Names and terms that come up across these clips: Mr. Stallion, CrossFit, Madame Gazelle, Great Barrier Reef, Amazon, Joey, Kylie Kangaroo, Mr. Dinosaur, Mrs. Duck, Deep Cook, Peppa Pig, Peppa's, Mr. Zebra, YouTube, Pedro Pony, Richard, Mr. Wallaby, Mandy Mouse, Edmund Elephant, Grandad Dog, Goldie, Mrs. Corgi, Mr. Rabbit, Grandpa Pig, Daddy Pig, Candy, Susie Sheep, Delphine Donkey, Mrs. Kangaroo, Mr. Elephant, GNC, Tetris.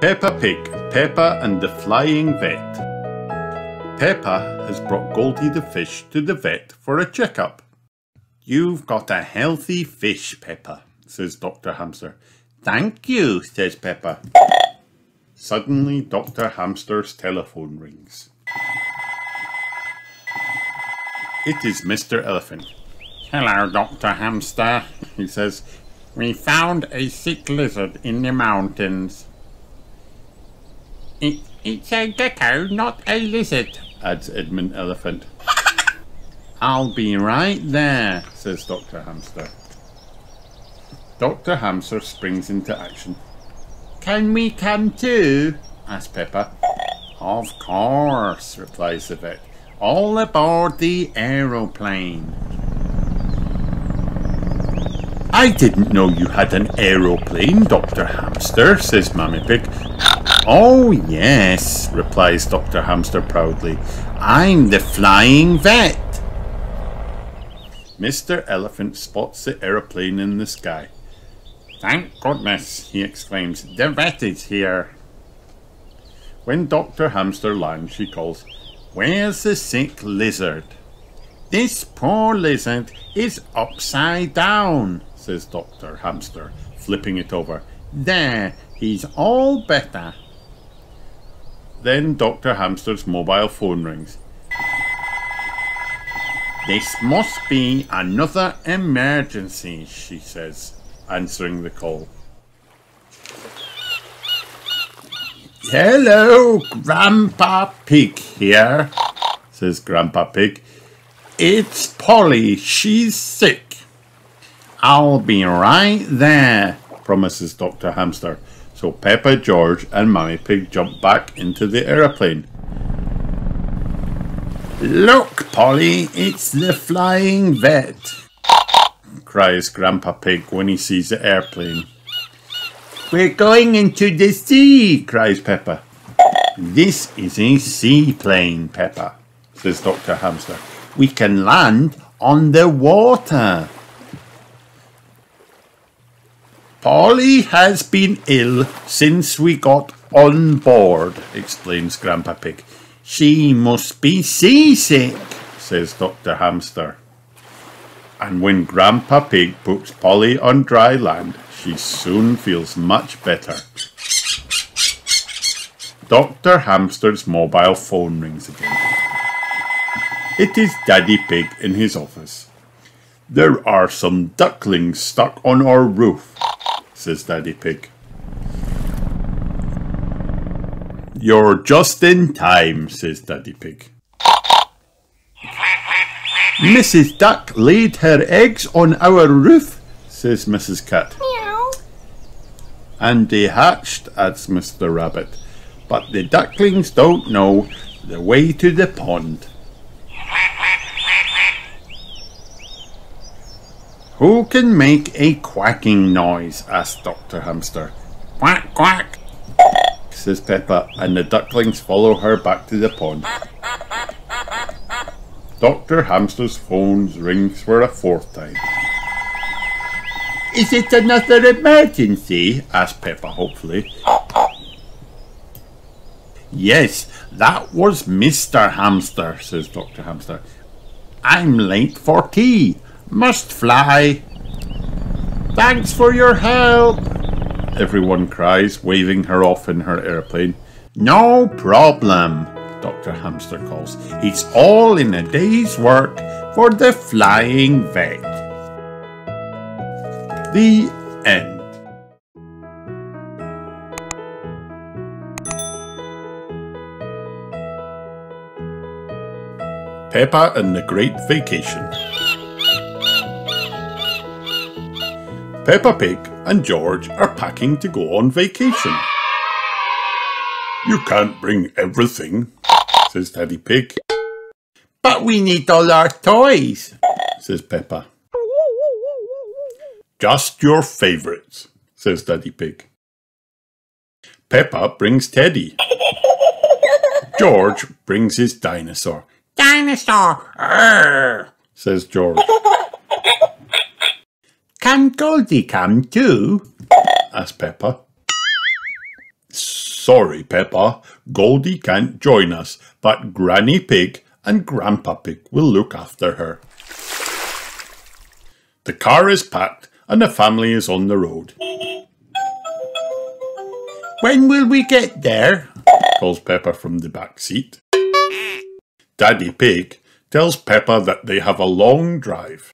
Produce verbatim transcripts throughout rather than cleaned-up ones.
Peppa Pig, Peppa and the Flying Vet. Peppa has brought Goldie the fish to the vet for a checkup. "You've got a healthy fish, Peppa," says Doctor Hamster. "Thank you," says Peppa. Suddenly, Doctor Hamster's telephone rings. It is Mister Elephant. "Hello, Doctor Hamster," he says. "We found a sick lizard in the mountains." It, it's a gecko, not a lizard," adds Edmund Elephant. "I'll be right there," says Doctor Hamster. Doctor Hamster springs into action. "Can we come too?" asks Peppa. "Of course," replies the vet. "All aboard the aeroplane." "I didn't know you had an aeroplane, Doctor Hamster," says Mummy Pig. "Oh yes," replies Doctor Hamster proudly. "I'm the flying vet." Mister Elephant spots the aeroplane in the sky. "Thank goodness," he exclaims. "The vet is here." When Doctor Hamster lands, she calls, "Where's the sick lizard?" "This poor lizard is upside down," says Doctor Hamster, flipping it over. "There, he's all better." Then Doctor Hamster's mobile phone rings. "This must be another emergency," she says, answering the call. "Hello, Grandpa Pig here," says Grandpa Pig. "It's Polly. She's sick." "I'll be right there," promises Doctor Hamster. So Peppa, George and Mummy Pig jump back into the aeroplane. "Look, Polly, it's the flying vet," cries Grandpa Pig when he sees the airplane. "We're going into the sea," cries Peppa. "This is a seaplane, Peppa," says Doctor Hamster. "We can land on the water." "Polly has been ill since we got on board," explains Grandpa Pig. "She must be seasick," says Doctor Hamster. And when Grandpa Pig puts Polly on dry land, she soon feels much better. Doctor Hamster's mobile phone rings again. It is Daddy Pig in his office. "There are some ducklings stuck on our roof," says Daddy Pig. "You're just in time," says Daddy Pig. "Missus Duck laid her eggs on our roof," says Missus Cat. Meow. "And they hatched," adds Mister Rabbit. "But the ducklings don't know the way to the pond." "Who can make a quacking noise?" asks Doctor Hamster. "Quack, quack," says Peppa, and the ducklings follow her back to the pond. Doctor Hamster's phone rings for a fourth time. "Is it another emergency?" asks Peppa hopefully. "Yes, that was Mister Hamster," says Doctor Hamster. "I'm late for tea. Must fly." "Thanks for your help," everyone cries, waving her off in her airplane. "No problem," Doctor Hamster calls. "It's all in a day's work for the flying vet." The end. Peppa and the Great Vacation. Peppa Pig and George are packing to go on vacation. "You can't bring everything," says Daddy Pig. "But we need all our toys," says Peppa. "Just your favourites," says Daddy Pig. Peppa brings Teddy. George brings his dinosaur. "Dinosaur, arr!" says George. "Can Goldie come too?" asks Peppa. sorry, Peppa, Goldie can't join us, but Granny Pig and Grandpa Pig will look after her. The car is packed and the family is on the road. When will we get there? Calls Peppa from the back seat. Daddy Pig tells Peppa that they have a long drive.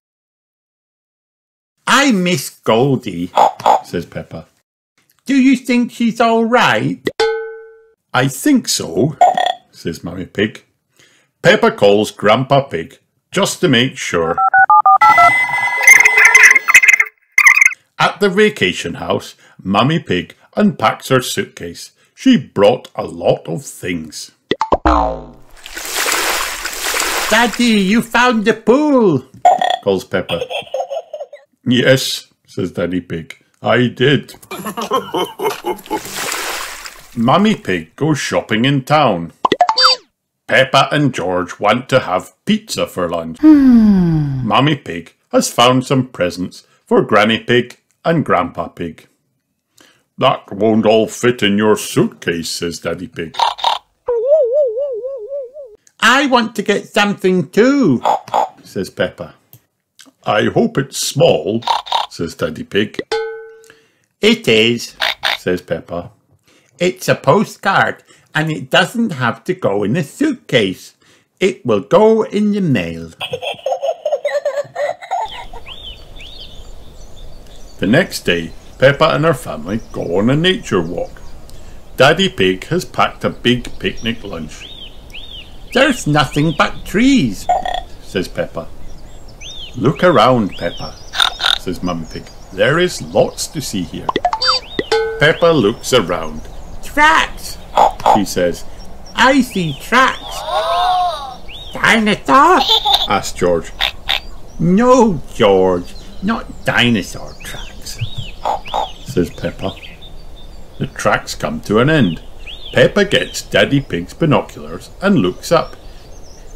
I miss Goldie, says Peppa. Do you think she's all right? I think so, says Mummy Pig. Peppa calls Grandpa Pig just to make sure. At the vacation house, Mummy Pig unpacks her suitcase. She brought a lot of things. Daddy, you found the pool, calls Peppa. Yes, says Daddy Pig, I did. Mummy Pig goes shopping in town. Peppa and George want to have pizza for lunch. Hmm. Mummy Pig has found some presents for Granny Pig and Grandpa Pig. That won't all fit in your suitcase, says Daddy Pig. I want to get something too, says Peppa. I hope it's small, says Daddy Pig. It is, says Peppa. It's a postcard. And it doesn't have to go in a suitcase. It will go in the mail. The next day, Peppa and her family go on a nature walk. Daddy Pig has packed a big picnic lunch. There's nothing but trees, says Peppa. Look around, Peppa, says Mummy Pig. There is lots to see here. Peppa looks around. Tracks! She says, I see tracks. Dinosaur? Asks George. No, George, not dinosaur tracks, says Peppa. The tracks come to an end. Peppa gets Daddy Pig's binoculars and looks up.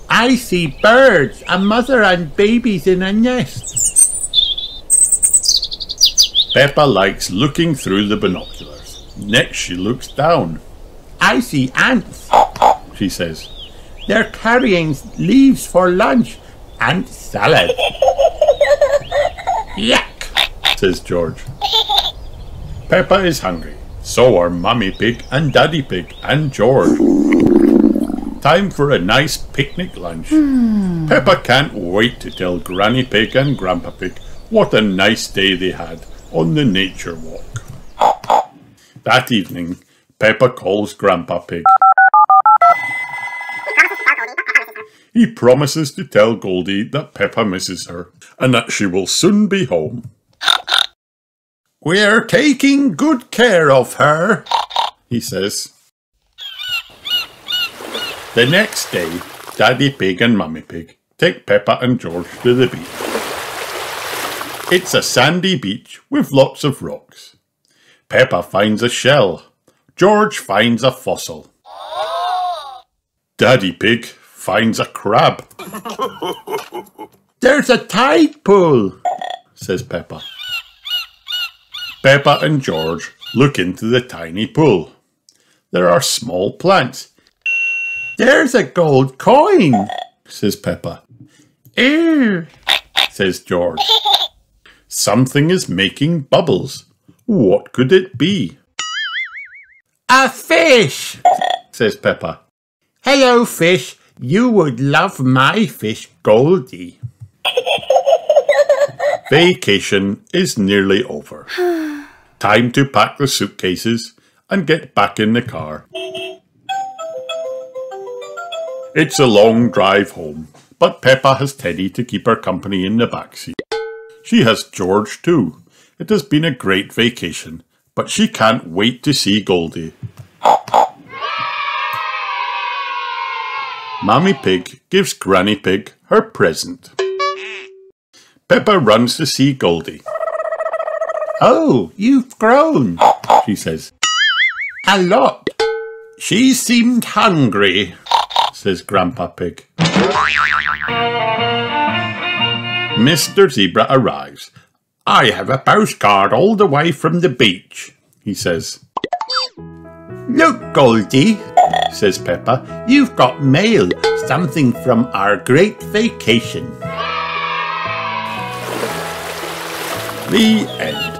I see birds, a mother and babies in a nest. Peppa likes looking through the binoculars. Next she looks down. I see ants, she says. They're carrying leaves for lunch and salad. Yuck, says George. Peppa is hungry. So are Mummy Pig and Daddy Pig and George. Time for a nice picnic lunch. Mm. Peppa can't wait to tell Granny Pig and Grandpa Pig what a nice day they had on the nature walk. That evening, Peppa calls Grandpa Pig. He promises to tell Goldie that Peppa misses her and that she will soon be home. We're taking good care of her, he says. The next day, Daddy Pig and Mummy Pig take Peppa and George to the beach. It's a sandy beach with lots of rocks. Peppa finds a shell. George finds a fossil. Daddy Pig finds a crab. There's a tide pool, says Peppa. Peppa and George look into the tiny pool. There are small plants. There's a gold coin, says Peppa. Ew, says George. Something is making bubbles. What could it be? A fish, says Peppa. Hello, fish. You would love my fish, Goldie. Vacation is nearly over. Time to pack the suitcases and get back in the car. It's a long drive home, but Peppa has Teddy to keep her company in the backseat. She has George too. It has been a great vacation. But she can't wait to see Goldie. Mummy Pig gives Granny Pig her present. Peppa runs to see Goldie. Oh, you've grown, she says. A lot. She seemed hungry, says Grandpa Pig. Mister Zebra arrives. I have a postcard all the way from the beach, he says. Look, Goldie, says Peppa, you've got mail, something from our great vacation. The end.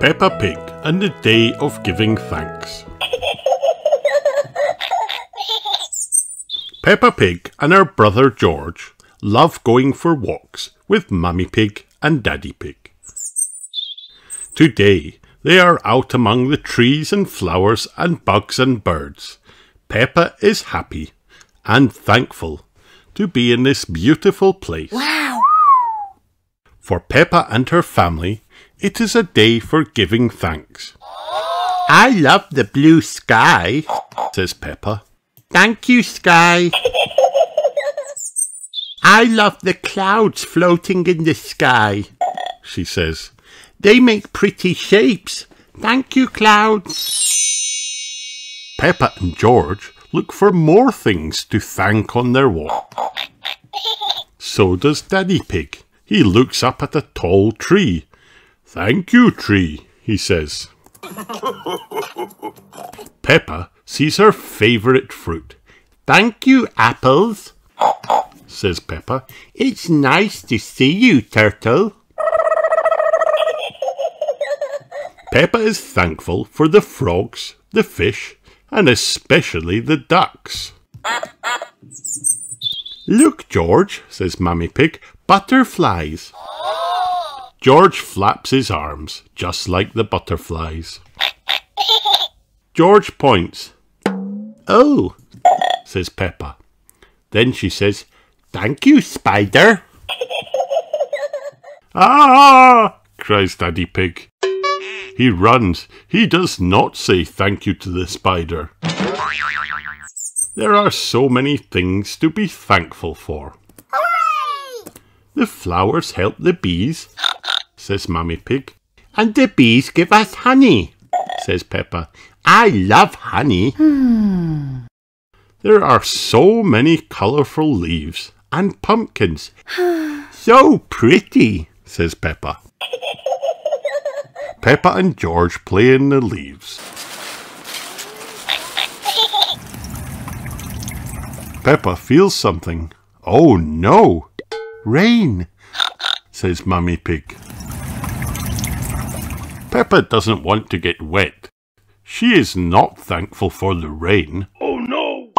Peppa Pig and the Day of Giving Thanks. Peppa Pig and her brother George love going for walks with Mummy Pig and Daddy Pig. Today they are out among the trees and flowers and bugs and birds. Peppa is happy and thankful to be in this beautiful place. Wow! For Peppa and her family, it is a day for giving thanks. I love the blue sky, says Peppa. Thank you, sky. I love the clouds floating in the sky, she says. They make pretty shapes. Thank you, clouds. Peppa and George look for more things to thank on their walk. So does Daddy Pig. He looks up at a tall tree. Thank you, tree, he says. Peppa sees her favourite fruit. Thank you, apples, says Peppa. It's nice to see you, turtle. Peppa is thankful for the frogs, the fish, and especially the ducks. Look, George, says Mummy Pig, butterflies. George flaps his arms, just like the butterflies. George points. Oh, says Peppa. Then she says, thank you, spider. Ah, cries Daddy Pig. He runs. He does not say thank you to the spider. There are so many things to be thankful for. The flowers help the bees, says Mummy Pig. And the bees give us honey, says Peppa. I love honey. Hmm. There are so many colourful leaves and pumpkins. So pretty, says Peppa. Peppa and George play in the leaves. Peppa feels something. Oh no! Rain, says Mummy Pig. Peppa doesn't want to get wet. She is not thankful for the rain. Oh no!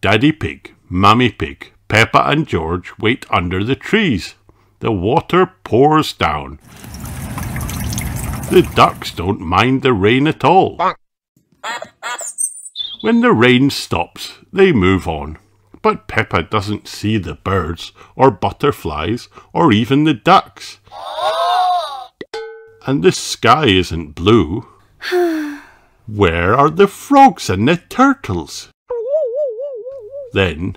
Daddy Pig, Mummy Pig, Peppa and George wait under the trees. The water pours down. The ducks don't mind the rain at all. When the rain stops, they move on. But Peppa doesn't see the birds, or butterflies, or even the ducks. And the sky isn't blue. Where are the frogs and the turtles? Then,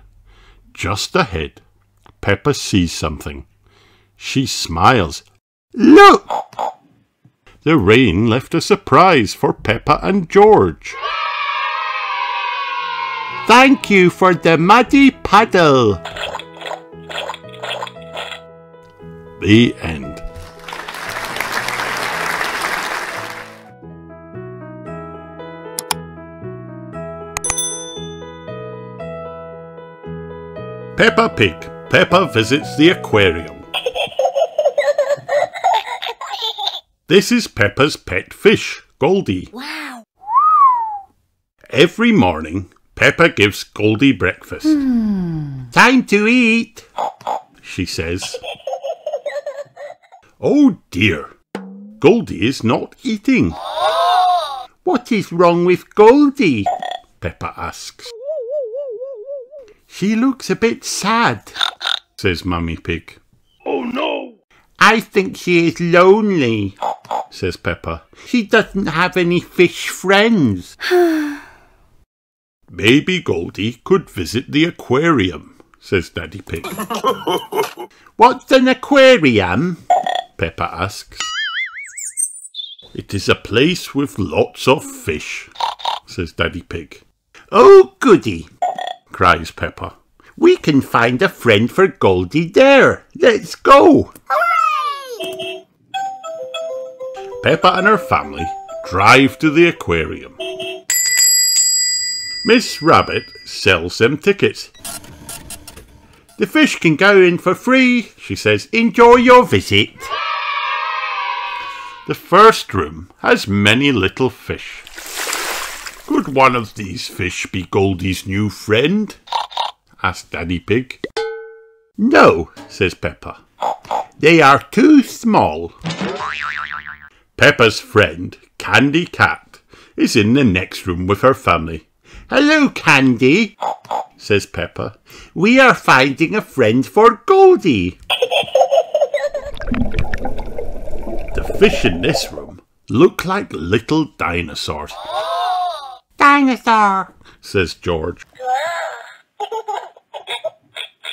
just ahead, Peppa sees something. She smiles. Look! The rain left a surprise for Peppa and George. Thank you for the muddy puddle. The end. Peppa Pig. Peppa visits the aquarium. This is Peppa's pet fish, Goldie. Wow. Every morning, Peppa gives Goldie breakfast. Mm. Time to eat, she says. Oh dear, Goldie is not eating. What is wrong with Goldie? Peppa asks. She looks a bit sad, says Mummy Pig. Oh no! I think she is lonely, says Peppa. She doesn't have any fish friends. Maybe Goldie could visit the aquarium, says Daddy Pig. What's an aquarium? Peppa asks. It is a place with lots of fish, says Daddy Pig. Oh goody, cries Peppa. We can find a friend for Goldie there. Let's go! Hooray! Peppa and her family drive to the aquarium. Miss Rabbit sells them tickets. The fish can go in for free, she says. Enjoy your visit. The first room has many little fish. Could one of these fish be Goldie's new friend? Asked Daddy Pig. No, says Peppa. They are too small. Peppa's friend, Candy Cat, is in the next room with her family. Hello, Candy, says Peppa. We are finding a friend for Goldie. The fish in this room look like little dinosaurs. Dinosaur, says George.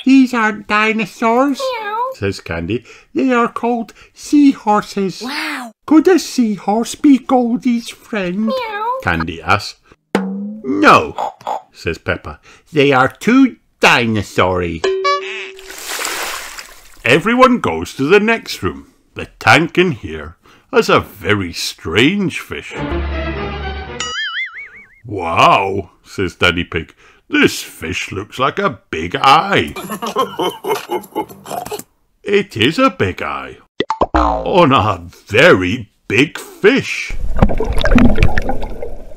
These aren't dinosaurs, meow, says Candy. They are called seahorses. Wow. Could a seahorse be Goldie's friend? Meow. Candy asks. No, says Peppa. They are too dinosaur-y. Everyone goes to the next room. The tank in here has a very strange fish. Wow, says Daddy Pig. This fish looks like a big eye. It is a big eye on a very big fish.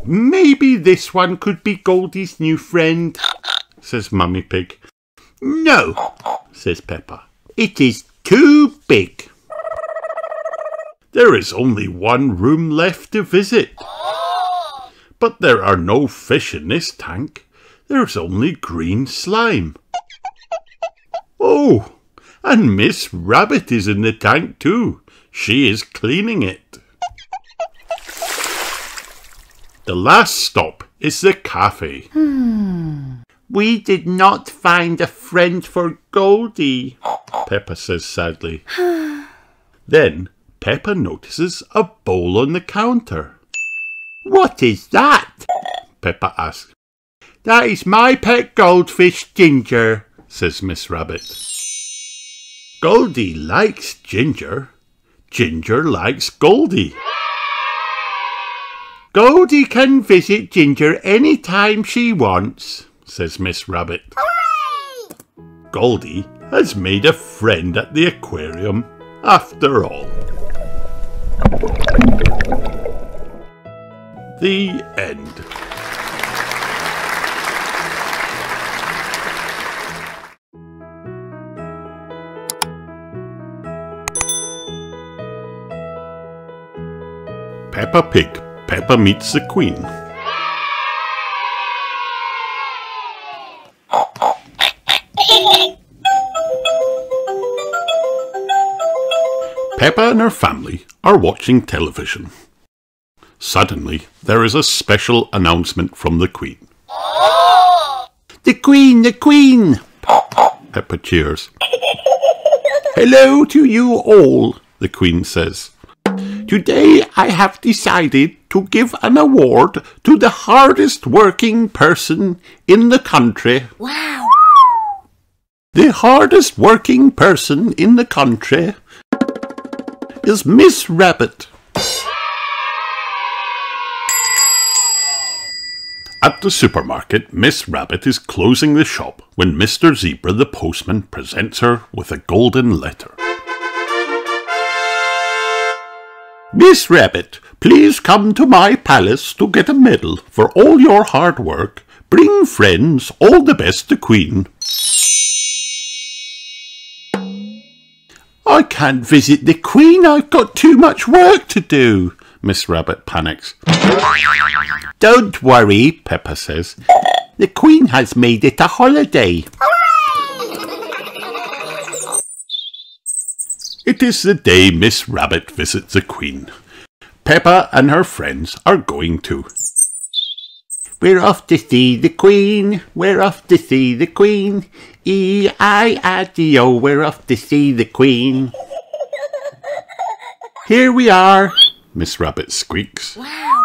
Maybe this one could be Goldie's new friend, says Mummy Pig. No, says Peppa. It is too big. There is only one room left to visit. But there are no fish in this tank. There's only green slime. Oh, and Miss Rabbit is in the tank too. She is cleaning it. The last stop is the cafe. Hmm. We did not find a friend for Goldie, Peppa says sadly. Then Peppa notices a bowl on the counter. What is that? Peppa asks. That is my pet goldfish, Ginger, says Miss Rabbit. Goldie likes Ginger. Ginger likes Goldie. Goldie can visit Ginger any time she wants, says Miss Rabbit. Hooray! Goldie has made a friend at the aquarium after all. The end. Peppa Pig, Peppa Meets the Queen. Peppa and her family are watching television. Suddenly, there is a special announcement from the Queen. The Queen, the Queen! Peppa cheers. Hello to you all, the Queen says. Today I have decided to give an award to the hardest working person in the country. Wow! The hardest working person in the country is Miss Rabbit. At the supermarket, Miss Rabbit is closing the shop when Mister Zebra the postman presents her with a golden letter. Miss Rabbit, please come to my palace to get a medal for all your hard work. Bring friends, all the best the Queen. I can't visit the Queen, I've got too much work to do. Miss Rabbit panics. Don't worry, Peppa says. The Queen has made it a holiday. Hooray! It is the day Miss Rabbit visits the Queen. Peppa and her friends are going to. We're off to see the Queen. We're off to see the Queen. E I I D O. We're off to see the Queen. Here we are. Miss Rabbit squeaks. Wow.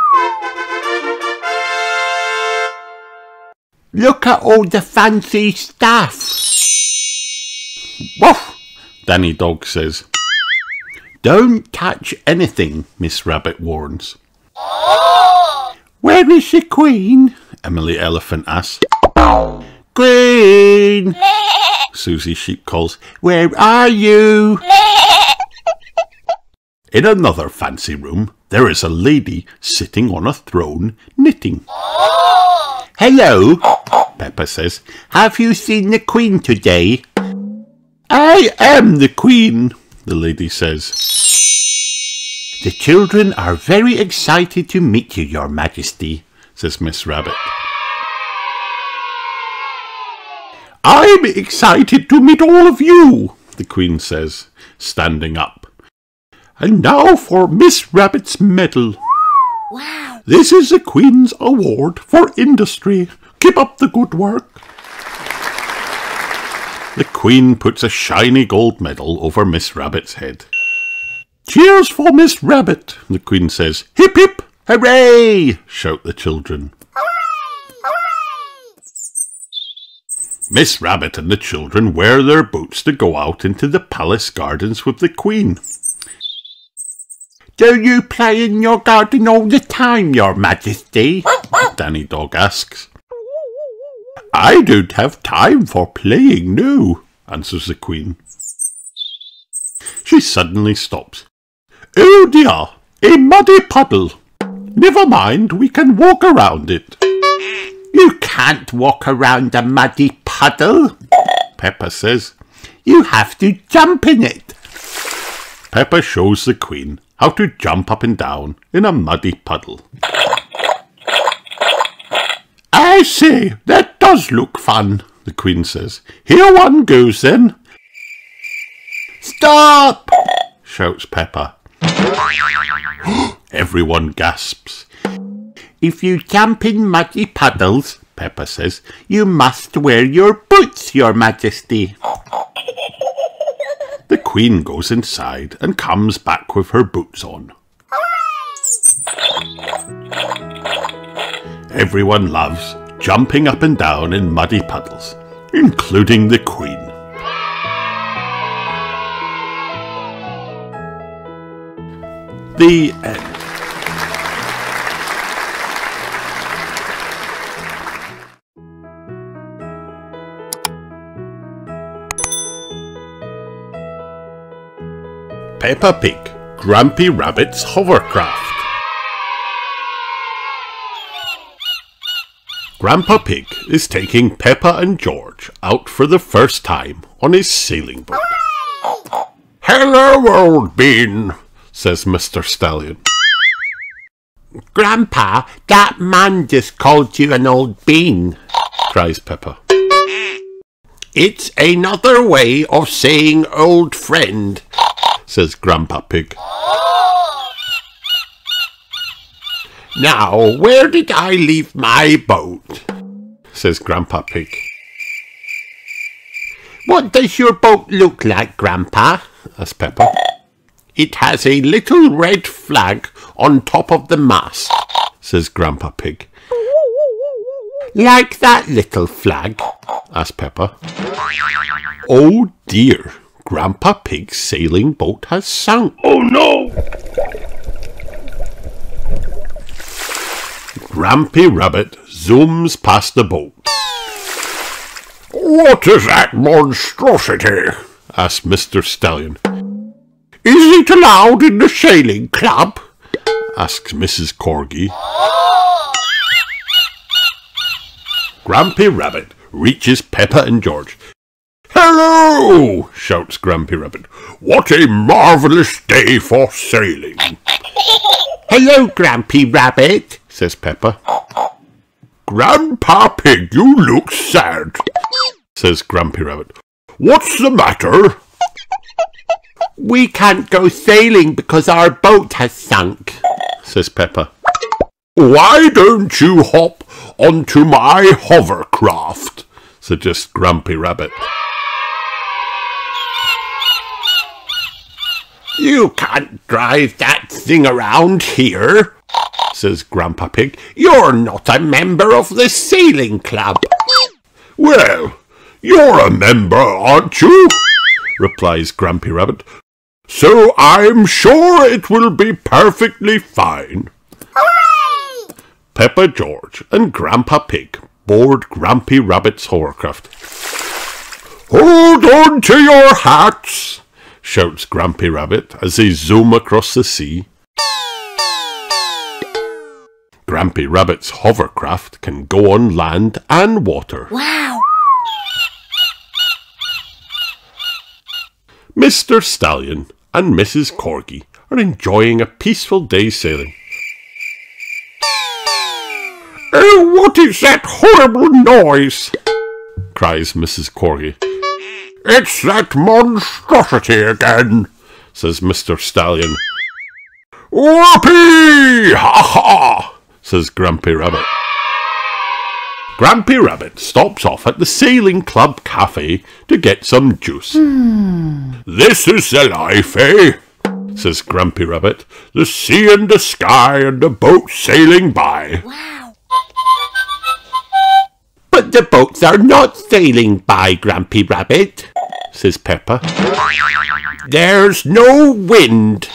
Look at all the fancy stuff. Woof, Danny Dog says. Don't touch anything, Miss Rabbit warns. Where is the Queen? Emily Elephant asks. Queen! Susie Sheep calls. Where are you? In another fancy room, there is a lady sitting on a throne, knitting. Hello, Peppa says. Have you seen the Queen today? I am the Queen, the lady says. The children are very excited to meet you, Your Majesty, says Miss Rabbit. I'm excited to meet all of you, the Queen says, standing up. And now for Miss Rabbit's medal. Wow! This is the Queen's Award for Industry. Keep up the good work. The Queen puts a shiny gold medal over Miss Rabbit's head. Cheers for Miss Rabbit, the Queen says. Hip hip, hooray, shout the children. Hooray! Hooray! Miss Rabbit and the children wear their boots to go out into the palace gardens with the Queen. Do you play in your garden all the time, Your Majesty? Danny Dog asks. I don't have time for playing, no, answers the Queen. She suddenly stops. Oh dear, a muddy puddle. Never mind, we can walk around it. You can't walk around a muddy puddle, Peppa says. You have to jump in it. Peppa shows the Queen how to jump up and down in a muddy puddle. I say, that does look fun, the Queen says. Here one goes then. Stop, shouts Peppa. Everyone gasps. If you jump in muddy puddles, Peppa says, you must wear your boots, Your Majesty. The Queen goes inside and comes back with her boots on. Everyone loves jumping up and down in muddy puddles, including the Queen. The end. Peppa Pig, Grampy Rabbit's Hovercraft. Grandpa Pig is taking Peppa and George out for the first time on his sailing boat. Hello, old bean, says Mister Stallion. Grandpa, that man just called you an old bean, cries Peppa. It's another way of saying old friend, says Grandpa Pig. Now, where did I leave my boat? Says Grandpa Pig. What does your boat look like, Grandpa? Asks Peppa. It has a little red flag on top of the mast, says Grandpa Pig. Like that little flag? Asks Peppa. Oh dear, Grandpa Pig's sailing boat has sunk. Oh no! Grampy Rabbit zooms past the boat. What is that monstrosity? Asked Mister Stallion. Is it allowed in the sailing club? Asks Missus Corgi. Grampy Rabbit reaches Peppa and George. Hello! Shouts Grampy Rabbit. What a marvellous day for sailing. Hello, Grampy Rabbit, says Peppa. Grandpa Pig, you look sad, says Grampy Rabbit. What's the matter? We can't go sailing because our boat has sunk, says Peppa. Why don't you hop onto my hovercraft, suggests Grampy Rabbit. You can't drive that thing around here, says Grandpa Pig. You're not a member of the sailing club. "Well, you're a member, aren't you?" replies Grampy Rabbit. "So I'm sure it will be perfectly fine." Hooray! Peppa, George, and Grandpa Pig board Grampy Rabbit's hovercraft. "Hold on to your hats!" shouts Grampy Rabbit as they zoom across the sea. Grampy Rabbit's hovercraft can go on land and water. Wow! Mister Stallion and Missus Corgi are enjoying a peaceful day sailing. "Oh, what is that horrible noise?" cries Missus Corgi. "It's that monstrosity again," says Mister Stallion. "Whoopee! Ha-ha!" says Grampy Rabbit. Grampy Rabbit stops off at the Sailing Club Cafe to get some juice. Mm. "This is the life, eh?" says Grampy Rabbit. "The sea and the sky and the boat sailing by." Wow. "But the boats are not sailing by, Grampy Rabbit," says Peppa. "There's no wind,"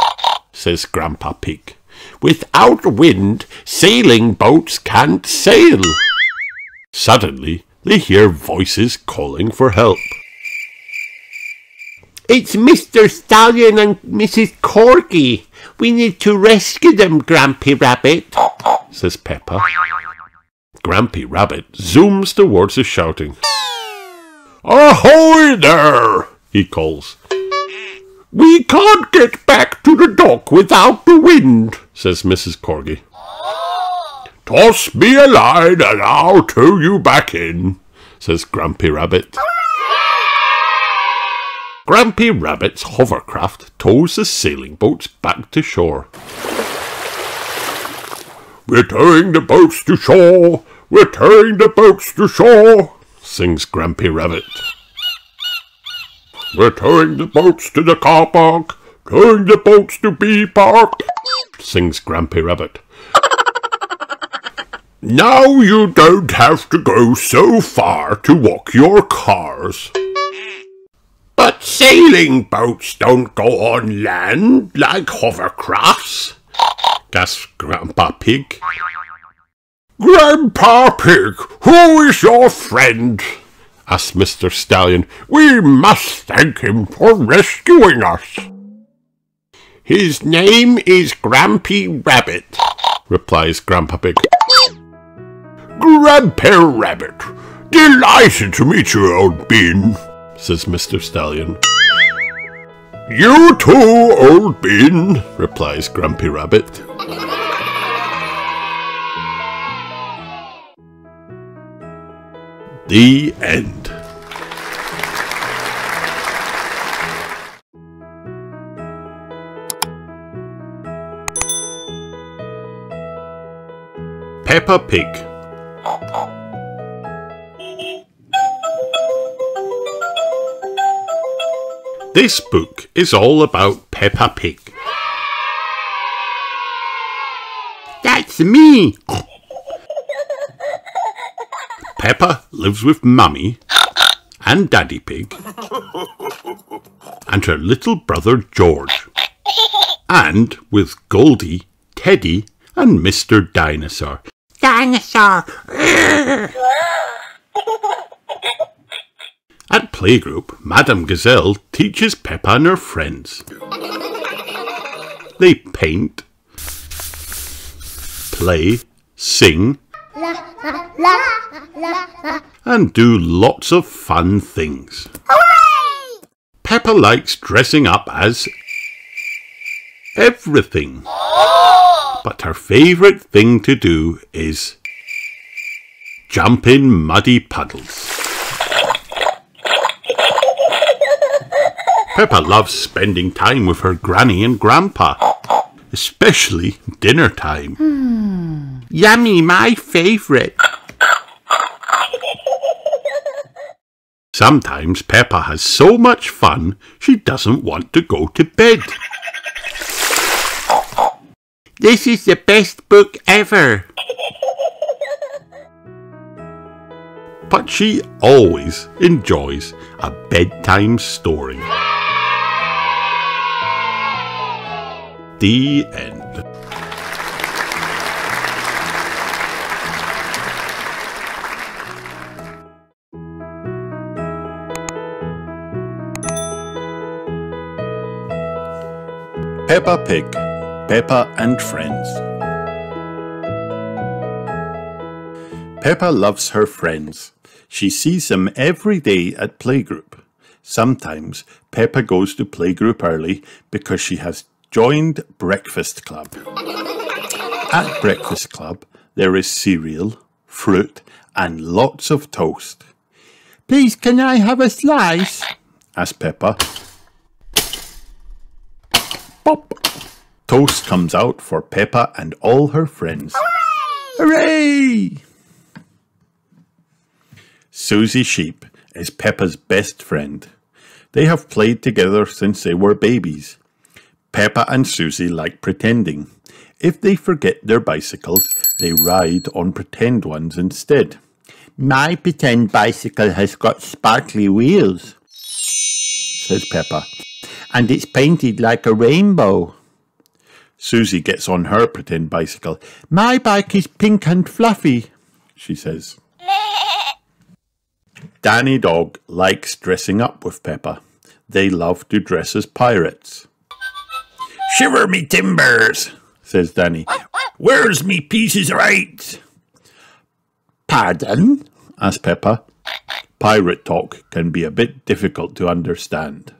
says Grandpa Pig. "Without wind, sailing boats can't sail." Suddenly, they hear voices calling for help. "It's Mister Stallion and Missus Corgi. We need to rescue them, Grampy Rabbit," says Peppa. Grampy Rabbit zooms towards the shouting. "Ahoy there!" he calls. "We can't get back to the dock without the wind," says Missus Corgi. "Toss me a line and I'll tow you back in," says Grampy Rabbit. Grampy Rabbit's hovercraft tows the sailing boats back to shore. "We're towing the boats to shore, we're towing the boats to shore," sings Grampy Rabbit. "We're towing the boats to the car park, towing the boats to Bee Park," sings Grampy Rabbit. "Now you don't have to go so far to walk your cars." "But sailing boats don't go on land like hovercrafts," gasps Grandpa Pig. "Grandpa Pig, who is your friend?" asks Mister Stallion. "We must thank him for rescuing us." "His name is Grampy Rabbit," replies Grandpa Pig. "Grampy Rabbit, delighted to meet you, old bean," says Mister Stallion. "You too, old bean," replies Grampy Rabbit. The end. Peppa Pig. This book is all about Peppa Pig. "That's me!" Peppa lives with Mummy and Daddy Pig and her little brother George, and with Goldie, Teddy and Mister Dinosaur. Dinosaur! At playgroup, Madame Gazelle teaches Peppa and her friends. They paint, play, sing, and do lots of fun things. Hooray! Peppa likes dressing up as everything, but her favourite thing to do is jump in muddy puddles. Peppa loves spending time with her granny and grandpa, especially dinner time. Hmm. Yummy, my favourite. Sometimes Peppa has so much fun she doesn't want to go to bed. This is the best book ever. but she always enjoys a bedtime story. The end. Peppa Pig, Peppa and Friends. Peppa loves her friends. She sees them every day at playgroup. Sometimes Peppa goes to playgroup early because she has joined Breakfast Club. At Breakfast Club, there is cereal, fruit, and lots of toast. "Please, can I have a slice?" asks Peppa. Pop! Toast comes out for Peppa and all her friends. Hooray! Hooray! Susie Sheep is Peppa's best friend. They have played together since they were babies. Peppa and Susie like pretending. If they forget their bicycles, they ride on pretend ones instead. "My pretend bicycle has got sparkly wheels," says Peppa. "And it's painted like a rainbow." Susie gets on her pretend bicycle. "My bike is pink and fluffy," she says. Danny Dog likes dressing up with Peppa. They love to dress as pirates. "Shiver me timbers," says Danny. "Where's me pieces of rights?" "Pardon?" asks Peppa. Pirate talk can be a bit difficult to understand.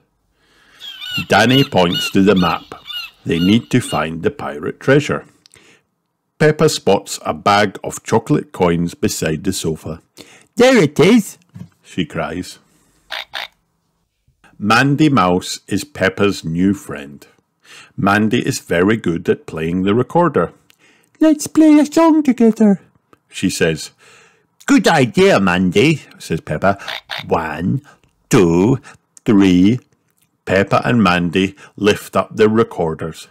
Danny points to the map. They need to find the pirate treasure. Peppa spots a bag of chocolate coins beside the sofa. "There it is," she cries. Mandy Mouse is Peppa's new friend. Mandy is very good at playing the recorder. "Let's play a song together," she says. "Good idea, Mandy," says Peppa. "One, two, three." Peppa and Mandy lift up their recorders.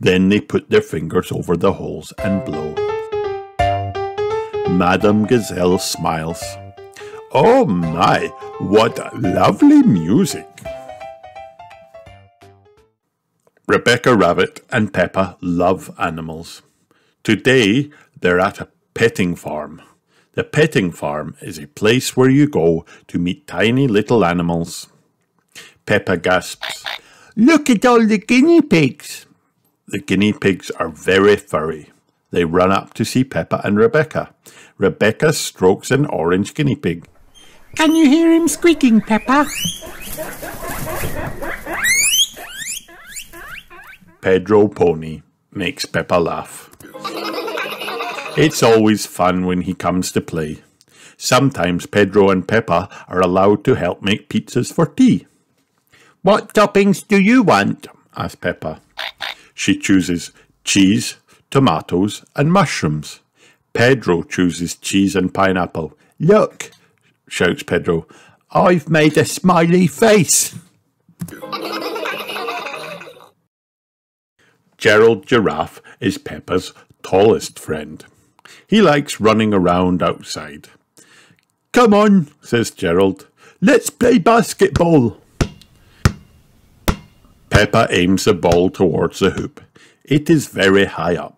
Then they put their fingers over the holes and blow. Madame Gazelle smiles. "Oh my, what lovely music!" Rebecca Rabbit and Peppa love animals. Today, they're at a petting farm. The petting farm is a place where you go to meet tiny little animals. Peppa gasps, "Look at all the guinea pigs!" The guinea pigs are very furry. They run up to see Peppa and Rebecca. Rebecca strokes an orange guinea pig. "Can you hear him squeaking, Peppa?" Pedro Pony makes Peppa laugh. It's always fun when he comes to play. Sometimes Pedro and Peppa are allowed to help make pizzas for tea. "What toppings do you want?" asks Peppa. She chooses cheese, tomatoes and mushrooms. Pedro chooses cheese and pineapple. "Look," shouts Pedro, "I've made a smiley face." Gerald Giraffe is Peppa's tallest friend. He likes running around outside. "Come on," says Gerald, "let's play basketball." Peppa aims the ball towards the hoop. It is very high up.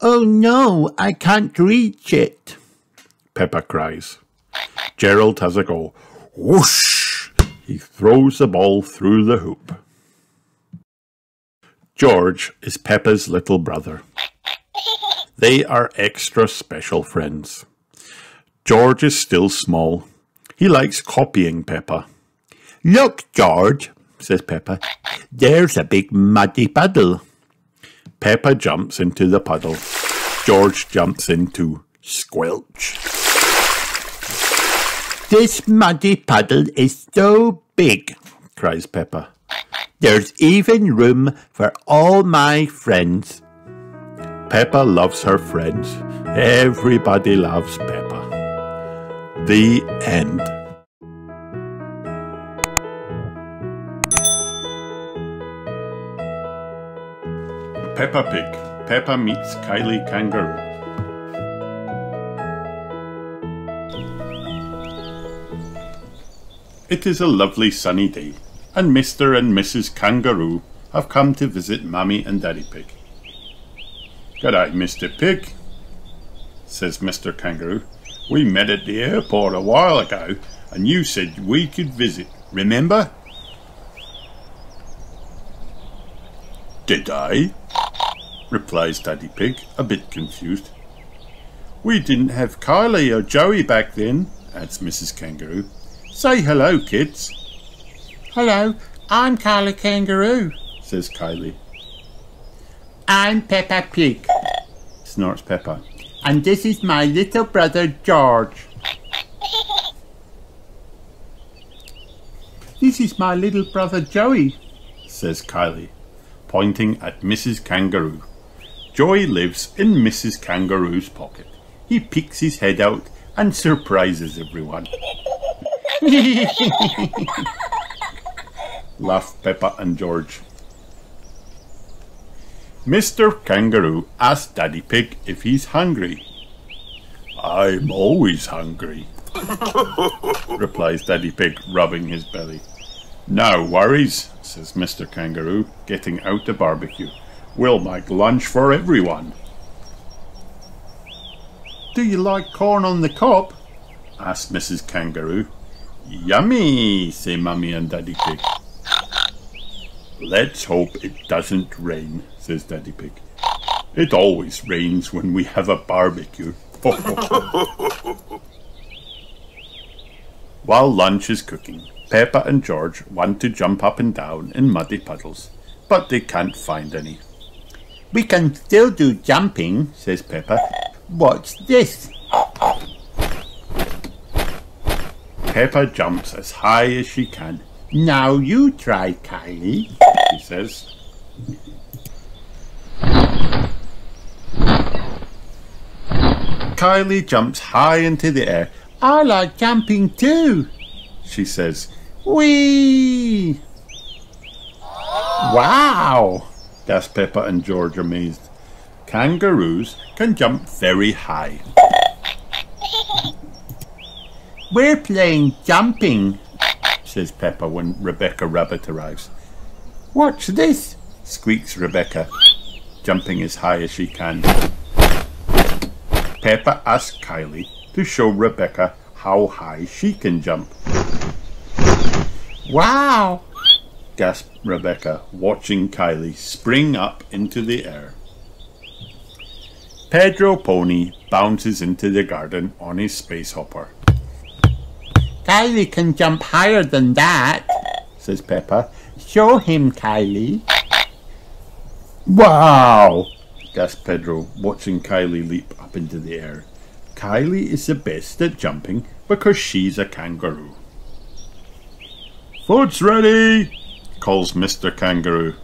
"Oh no, I can't reach it," Peppa cries. Gerald has a go. Whoosh! He throws the ball through the hoop. George is Peppa's little brother. They are extra special friends. George is still small. He likes copying Peppa. "Look, George," says Peppa. "There's a big muddy puddle." Peppa jumps into the puddle. George jumps in too. Squelch! "This muddy puddle is so big," cries Peppa. "There's even room for all my friends." Peppa loves her friends. Everybody loves Peppa. The end. Peppa Pig, Peppa meets Kylie Kangaroo. It is a lovely sunny day, and Mister and Missus Kangaroo have come to visit Mammy and Daddy Pig. "G'day, Mister Pig," says Mister Kangaroo. "We met at the airport a while ago, and you said we could visit, remember?" "Did I?" replies Daddy Pig, a bit confused. "We didn't have Kylie or Joey back then," adds Missus Kangaroo. "Say hello, kids." "Hello, I'm Kylie Kangaroo," says Kylie. "I'm Peppa Pig," snorts Peppa. "And this is my little brother George." "This is my little brother Joey," says Kylie, pointing at Missus Kangaroo. Joey lives in Missus Kangaroo's pocket. He peeks his head out and surprises everyone. Laugh Peppa and George. Mister Kangaroo asked Daddy Pig if he's hungry. "I'm always hungry," replies Daddy Pig, rubbing his belly. "No worries," says Mister Kangaroo, getting out the barbecue. "We'll make lunch for everyone." "Do you like corn on the cob?" asks Missus Kangaroo. "Yummy," say Mummy and Daddy Pig. "Let's hope it doesn't rain," says Daddy Pig. "It always rains when we have a barbecue." While lunch is cooking, Peppa and George want to jump up and down in muddy puddles, but they can't find any. "We can still do jumping," says Peppa. "Watch this." Peppa jumps as high as she can. "Now you try, Kylie," she says. Kylie jumps high into the air. "I like jumping too," she says. "Whee!" "Wow!" gasp Peppa and George, amazed. Kangaroos can jump very high. "We're playing jumping," says Peppa when Rebecca Rabbit arrives. "Watch this," squeaks Rebecca, jumping as high as she can. Peppa asks Kylie to show Rebecca how high she can jump. "Wow!" gasped Rebecca, watching Kylie spring up into the air. Pedro Pony bounces into the garden on his space hopper. "Kylie can jump higher than that," says Peppa. "Show him, Kylie." "Wow!" gasped Pedro, watching Kylie leap up into the air. Kylie is the best at jumping because she's a kangaroo. "Food's ready," calls Mister Kangaroo.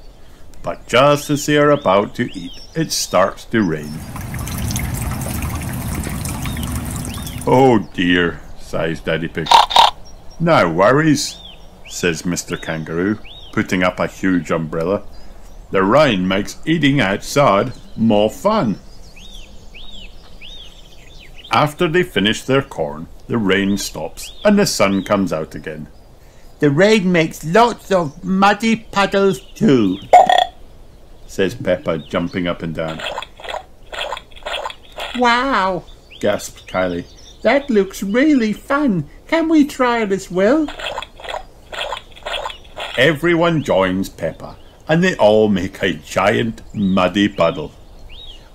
But just as they are about to eat, it starts to rain. "Oh dear," sighs Daddy Pig. "No worries," says Mister Kangaroo, putting up a huge umbrella. "The rain makes eating outside more fun." After they finish their corn, the rain stops and the sun comes out again. "The rain makes lots of muddy puddles too," says Peppa, jumping up and down. "Wow!" gasped Kylie. "That looks really fun. Can we try it as well?" Everyone joins Peppa, and they all make a giant muddy puddle.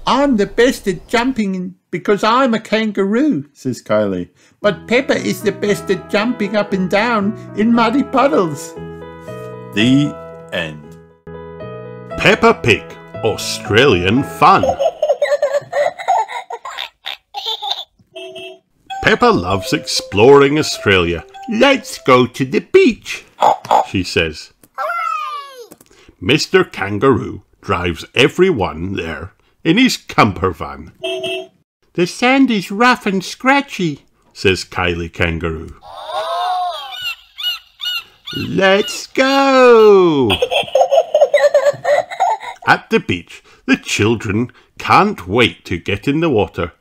"I'm the best at jumping because I'm a kangaroo," says Kylie. "But Peppa is the best at jumping up and down in muddy puddles." The end. Peppa Pig, Australian Fun. Peppa loves exploring Australia. "Let's go to the beach," she says. Mister Kangaroo drives everyone there in his camper van. "The sand is rough and scratchy," says Kylie Kangaroo. "Let's go!" At the beach, the children can't wait to get in the water.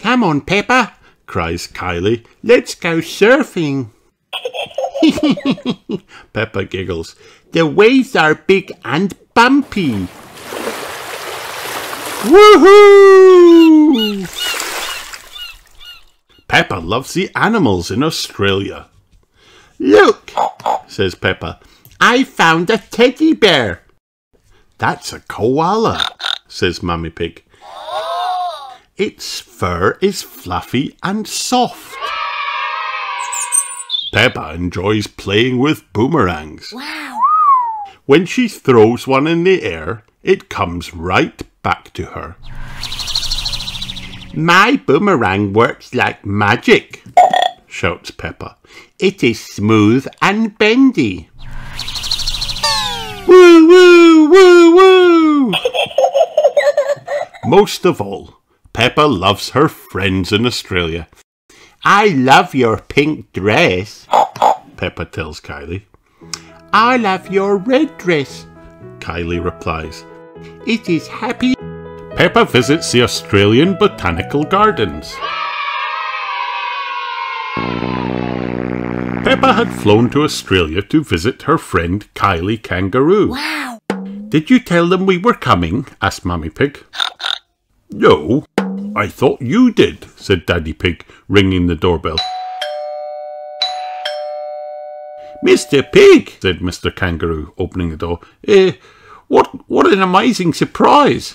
"Come on, Peppa," cries Kylie. "Let's go surfing." Peppa giggles. The waves are big and bumpy. Woohoo! Peppa loves the animals in Australia. Look, says Peppa, I found a teddy bear. That's a koala, says Mummy Pig. Its fur is fluffy and soft. Peppa enjoys playing with boomerangs. Wow! When she throws one in the air, it comes right back to her. My boomerang works like magic, shouts Peppa. It is smooth and bendy. Woo, woo, woo, woo! Most of all, Peppa loves her friends in Australia. I love your pink dress, Peppa tells Kylie. I love your red dress, Kylie replies. It is happy. Peppa visits the Australian Botanical Gardens. Peppa had flown to Australia to visit her friend Kylie Kangaroo. Wow! Did you tell them we were coming? Asked Mummy Pig. No. I thought you did, said Daddy Pig, ringing the doorbell. Mister Pig, said Mister Kangaroo, opening the door. Eh, what, what an amazing surprise.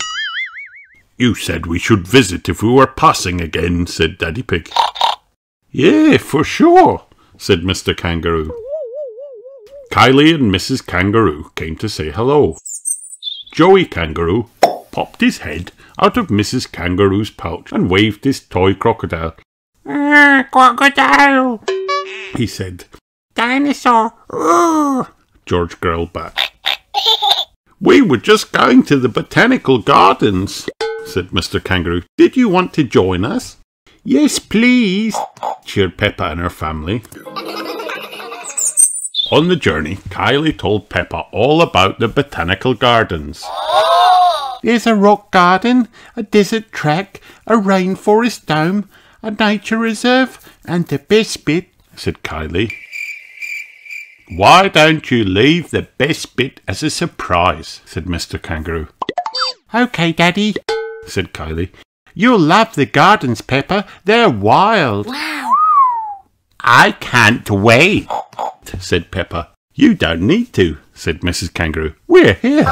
You said we should visit if we were passing again, said Daddy Pig. Yeah, for sure, said Mister Kangaroo. Kylie and Missus Kangaroo came to say hello. Joey Kangaroo popped his head out of Missus Kangaroo's pouch and waved his toy crocodile. Uh, crocodile, he said. Dinosaur. Uh. George growled back. We were just going to the botanical gardens, said Mister Kangaroo. Did you want to join us? Yes, please, cheered Peppa and her family. On the journey, Kylie told Peppa all about the botanical gardens. There's a rock garden, a desert track, a rainforest dome, a nature reserve, and the best bit, said Kylie. Why don't you leave the best bit as a surprise, said Mister Kangaroo. Okay, Daddy, said Kylie. You'll love the gardens, Peppa. They're wild. Wow! I can't wait, said Peppa. You don't need to, said Missus Kangaroo. We're here.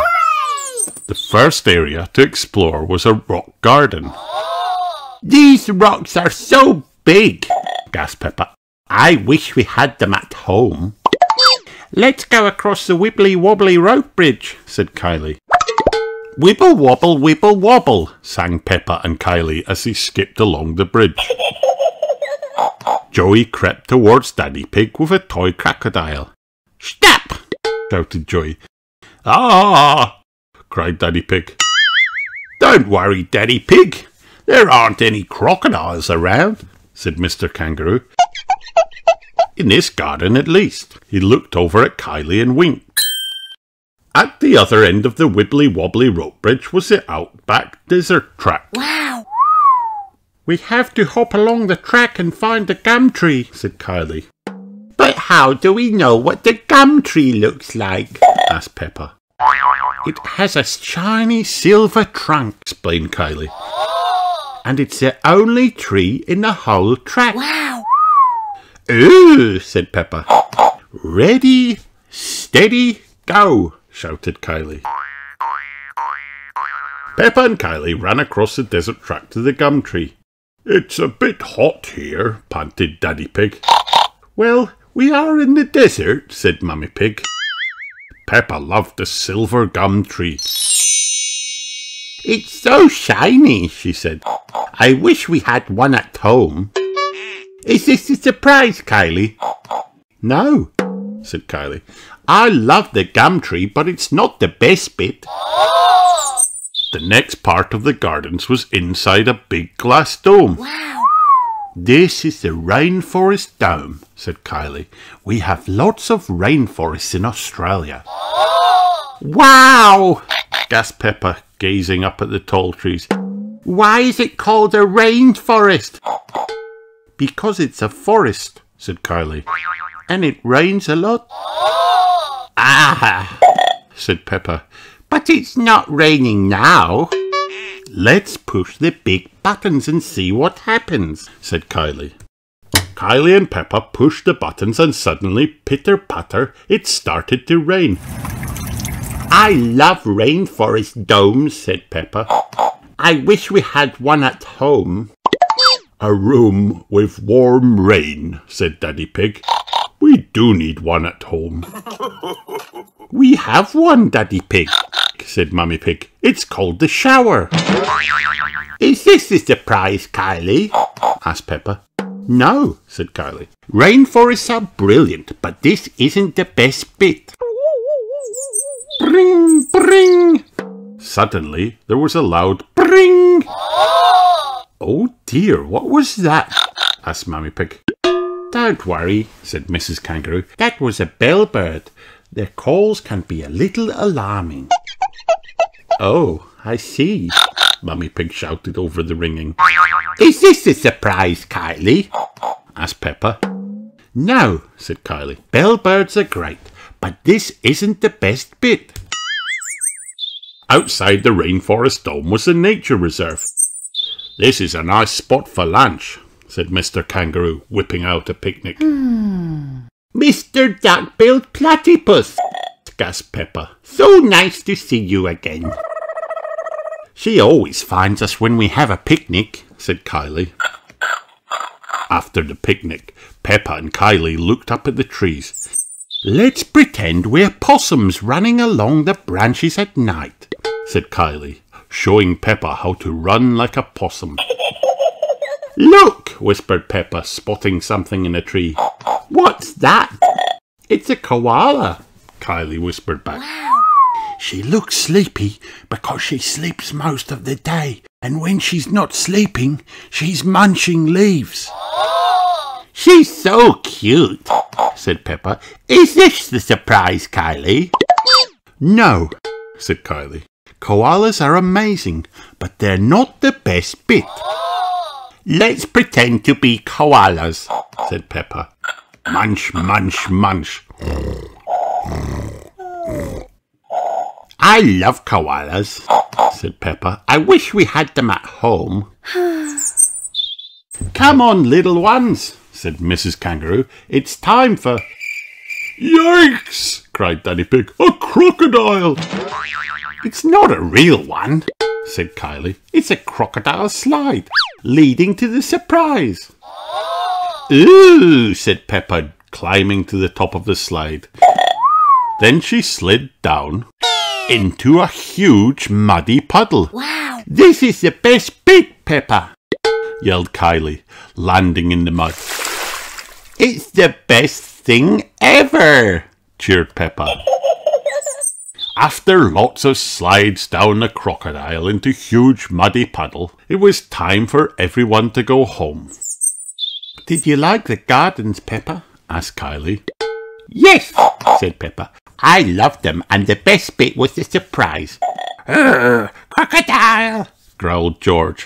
The first area to explore was a rock garden. These rocks are so big, gasped Peppa. I wish we had them at home. Let's go across the wibbly-wobbly rope bridge, said Kylie. Wibble wobble, wibble wobble, sang Peppa and Kylie as they skipped along the bridge. Joey crept towards Daddy Pig with a toy crocodile. Stop! shouted Joey. Ah! cried Daddy Pig. Don't worry, Daddy Pig. There aren't any crocodiles around, said Mister Kangaroo. In this garden, at least. He looked over at Kylie and winked. At the other end of the wibbly-wobbly rope bridge was the outback desert track. Wow! We have to hop along the track and find the gum tree, said Kylie. But how do we know what the gum tree looks like? Asked Peppa. It has a shiny silver trunk, explained Kylie. And it's the only tree in the whole track. Wow! Ooh, said Peppa. Ready, steady, go, shouted Kylie. Peppa and Kylie ran across the desert track to the gum tree. It's a bit hot here, panted Daddy Pig. Well, we are in the desert, said Mummy Pig. Peppa loved the silver gum tree. It's so shiny, she said. I wish we had one at home. Is this a surprise, Kylie? No, said Kylie. I love the gum tree, but it's not the best bit. The next part of the gardens was inside a big glass dome. Wow! This is the rainforest dome, said Kylie. We have lots of rainforests in Australia. Wow! gasped Peppa, gazing up at the tall trees. Why is it called a rainforest? Because it's a forest, said Kylie. and it rains a lot. Ah, said Peppa. But it's not raining now. Let's push the big buttons and see what happens, said Kylie. Kylie and Peppa pushed the buttons and suddenly, pitter-patter, it started to rain. I love rainforest domes, said Peppa. I wish we had one at home. A room with warm rain, said Daddy Pig. We do need one at home. We have one, Daddy Pig, said Mummy Pig. It's called the shower. Is this a surprise, Kylie? Asked Peppa. No, said Kylie. Rainforests are brilliant, but this isn't the best bit. Bring, bring. Suddenly, there was a loud bring. Oh dear, what was that? Asked Mummy Pig. Don't worry, said Missus Kangaroo. That was a bellbird. Their calls can be a little alarming. Oh, I see, Mummy Pig shouted over the ringing. Is this a surprise, Kylie? Asked Peppa. No, said Kylie. Bellbirds are great, but this isn't the best bit. Outside the rainforest dome was a nature reserve. This is a nice spot for lunch, said Mister Kangaroo, whipping out a picnic. Mm. Mister Duck-billed Platypus, gasped Peppa. So nice to see you again. She always finds us when we have a picnic, said Kylie. After the picnic, Peppa and Kylie looked up at the trees. Let's pretend we're possums running along the branches at night, said Kylie, showing Peppa how to run like a possum. Look, whispered Peppa, spotting something in a tree. What's that? It's a koala, Kylie whispered back. Wow. She looks sleepy because she sleeps most of the day, and when she's not sleeping, she's munching leaves. She's so cute, said Peppa. Is this the surprise, Kylie? No, said Kylie. Koalas are amazing, but they're not the best bit. Let's pretend to be koalas, said Peppa. Munch, munch, munch. I love koalas, said Peppa. I wish we had them at home. Come on, little ones, said Missus Kangaroo. It's time for... Yikes, cried Daddy Pig. A crocodile! It's not a real one, said Kylie. It's a crocodile slide, leading to the surprise. Ooh, said Peppa, climbing to the top of the slide. Then she slid down into a huge muddy puddle. Wow! This is the best bit, Peppa, yelled Kylie, landing in the mud. It's the best thing ever, cheered Peppa. After lots of slides down a crocodile into huge muddy puddle, it was time for everyone to go home. Did you like the gardens, Peppa? Asked Kylie. Yes, said Peppa. I loved them, and the best bit was the surprise. Urgh, crocodile, growled George.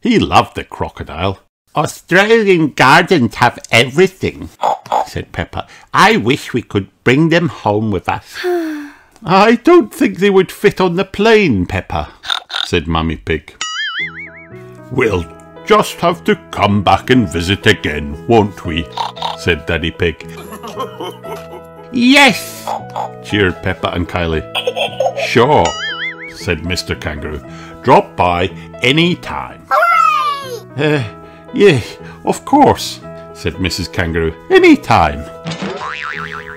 He loved the crocodile. Australian gardens have everything, said Peppa. I wish we could bring them home with us. I don't think they would fit on the plane, Peppa, said Mummy Pig. We'll just have to come back and visit again, won't we? Said Daddy Pig. Yes, cheered Peppa and Kylie. Sure, said Mister Kangaroo. Drop by any time. Hooray! Uh, yeah, of course, said Missus Kangaroo. Any time.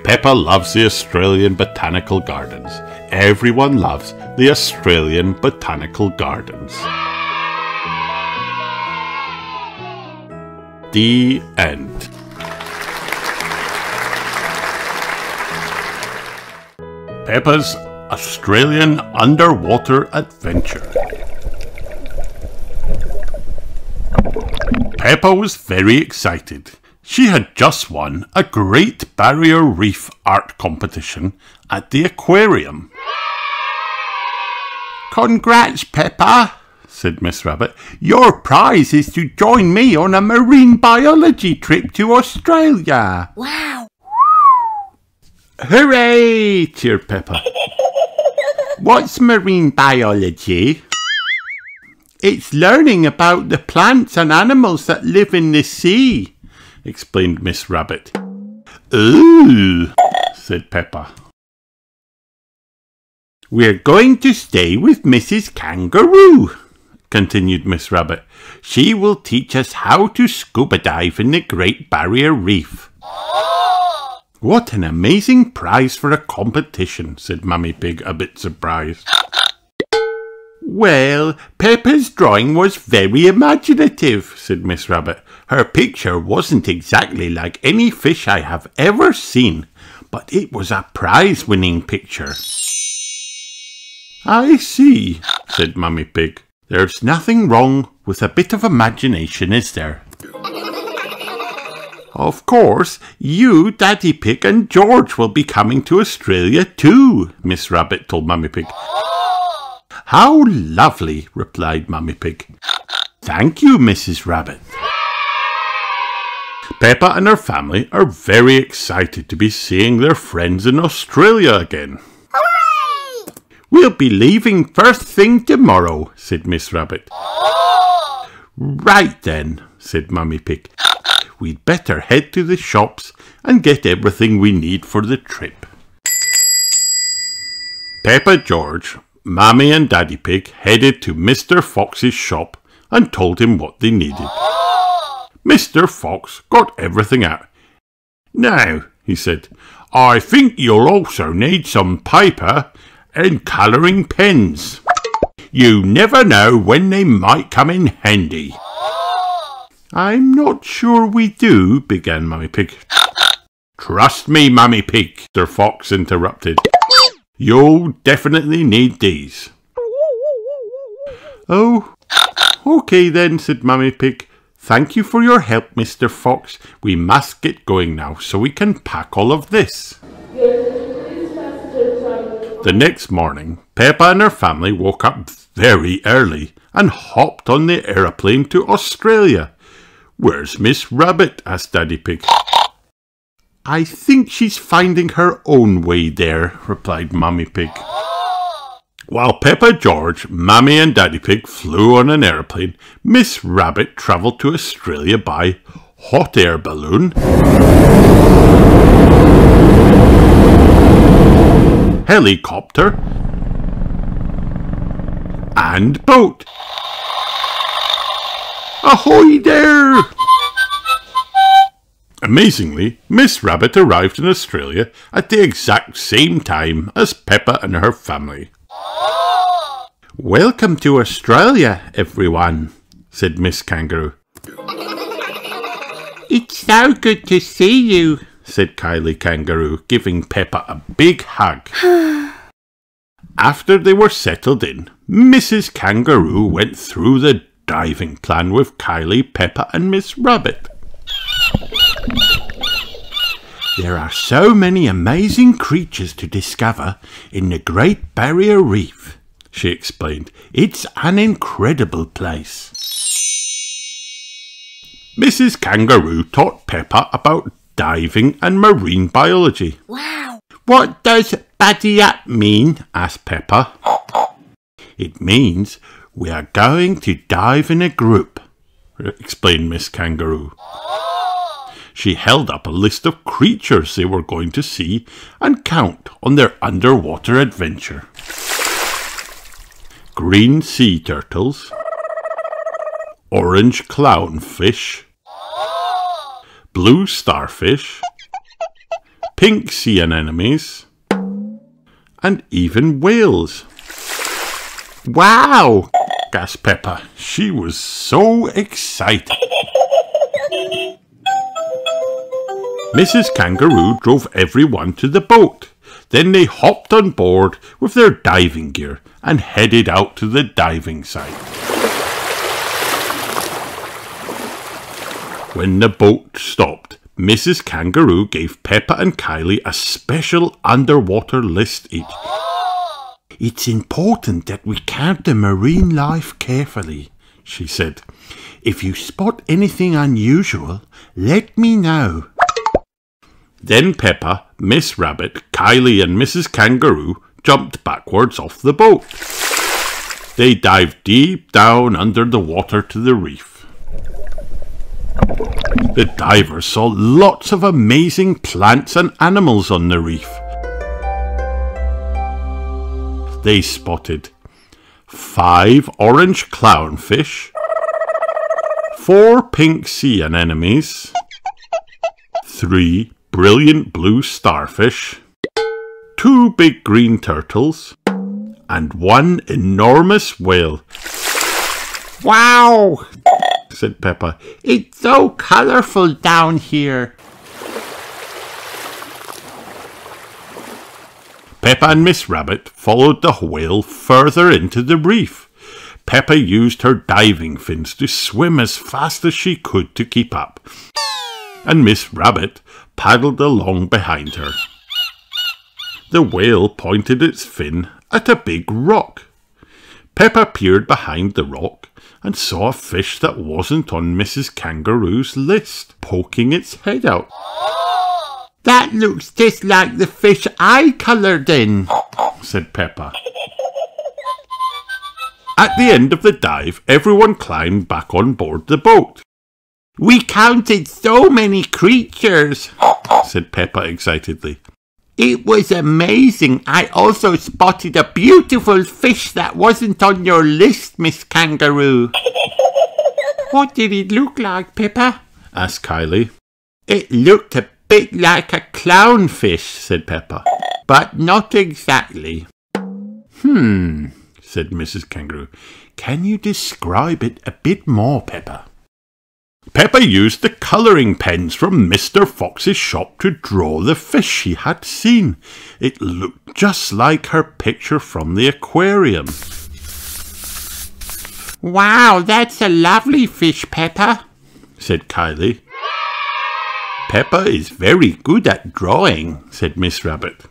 Peppa loves the Australian Botanical Gardens. Everyone loves the Australian Botanical Gardens. The end. Peppa's Australian Underwater Adventure. Peppa was very excited. She had just won a Great Barrier Reef art competition at the aquarium. Congrats, Peppa, said Miss Rabbit. Your prize is to join me on a marine biology trip to Australia. Wow! Hooray! Cheered Peppa. What's marine biology? It's learning about the plants and animals that live in the sea, explained Miss Rabbit. Ooh, said Peppa. We're going to stay with Missus Kangaroo, continued Miss Rabbit. She will teach us how to scuba dive in the Great Barrier Reef. What an amazing prize for a competition, said Mummy Pig, a bit surprised. Well, Peppa's drawing was very imaginative, said Miss Rabbit. Her picture wasn't exactly like any fish I have ever seen, but it was a prize-winning picture. I see, said Mummy Pig. There's nothing wrong with a bit of imagination, is there? Of course, you, Daddy Pig, and George will be coming to Australia too, Miss Rabbit told Mummy Pig. How lovely, replied Mummy Pig. Thank you, Missus Rabbit. Peppa and her family are very excited to be seeing their friends in Australia again. Hooray! We'll be leaving first thing tomorrow, said Miss Rabbit. Right then, said Mummy Pig. We'd better head to the shops and get everything we need for the trip. Peppa, George, Mammy and Daddy Pig headed to Mister Fox's shop and told him what they needed. Mister Fox got everything out. Now, he said, I think you'll also need some paper and colouring pens. You never know when they might come in handy. I'm not sure we do, began Mummy Pig. Trust me, Mummy Pig, Mister Fox interrupted. You'll definitely need these. Oh, okay then, said Mummy Pig. Thank you for your help, Mister Fox. We must get going now so we can pack all of this. The next morning, Peppa and her family woke up very early and hopped on the aeroplane to Australia. Where's Miss Rabbit? Asked Daddy Pig. I think she's finding her own way there, replied Mummy Pig. While Peppa, George, Mammy and Daddy Pig flew on an aeroplane, Miss Rabbit travelled to Australia by hot air balloon, helicopter, and boat. Ahoy there! Amazingly, Miss Rabbit arrived in Australia at the exact same time as Peppa and her family. Welcome to Australia, everyone, said Miss Kangaroo. It's so good to see you, said Kylie Kangaroo, giving Peppa a big hug. After they were settled in, Missus Kangaroo went through the diving plan with Kylie, Peppa and Miss Rabbit. There are so many amazing creatures to discover in the Great Barrier Reef, she explained. It's an incredible place. Missus Kangaroo taught Peppa about diving and marine biology. Wow! What does buddy up mean? Asked Peppa. It means we are going to dive in a group, explained Miss Kangaroo. She held up a list of creatures they were going to see and count on their underwater adventure. Green sea turtles, orange clownfish, blue starfish, pink sea anemones, and even whales. Wow! gasped Peppa. She was so excited. Missus Kangaroo drove everyone to the boat. Then they hopped on board with their diving gear and headed out to the diving site. When the boat stopped, Missus Kangaroo gave Peppa and Kylie a special underwater list each. It's important that we count the marine life carefully, she said. If you spot anything unusual, let me know. Then Peppa, Miss Rabbit, Kylie and Missus Kangaroo jumped backwards off the boat. They dived deep down under the water to the reef. The divers saw lots of amazing plants and animals on the reef. They spotted five orange clownfish, four pink sea anemones, three brilliant blue starfish, two big green turtles, and one enormous whale. Wow, said Peppa. It's so colourful down here. Peppa and Miss Rabbit followed the whale further into the reef. Peppa used her diving fins to swim as fast as she could to keep up, and Miss Rabbit paddled along behind her. The whale pointed its fin at a big rock. Peppa peered behind the rock and saw a fish that wasn't on Missus Kangaroo's list, poking its head out. That looks just like the fish I coloured in, said Peppa. At the end of the dive, everyone climbed back on board the boat. We counted so many creatures, said Peppa excitedly. It was amazing. I also spotted a beautiful fish that wasn't on your list, Miss Kangaroo. What did it look like, Peppa? asked Kylie. It looked a bit like a clownfish, said Peppa, but not exactly. Hmm, said Missus Kangaroo. Can you describe it a bit more, Peppa? Peppa used the colouring pens from Mister Fox's shop to draw the fish she had seen. It looked just like her picture from the aquarium. Wow, that's a lovely fish, Peppa, said Kylie. Peppa is very good at drawing, said Miss Rabbit.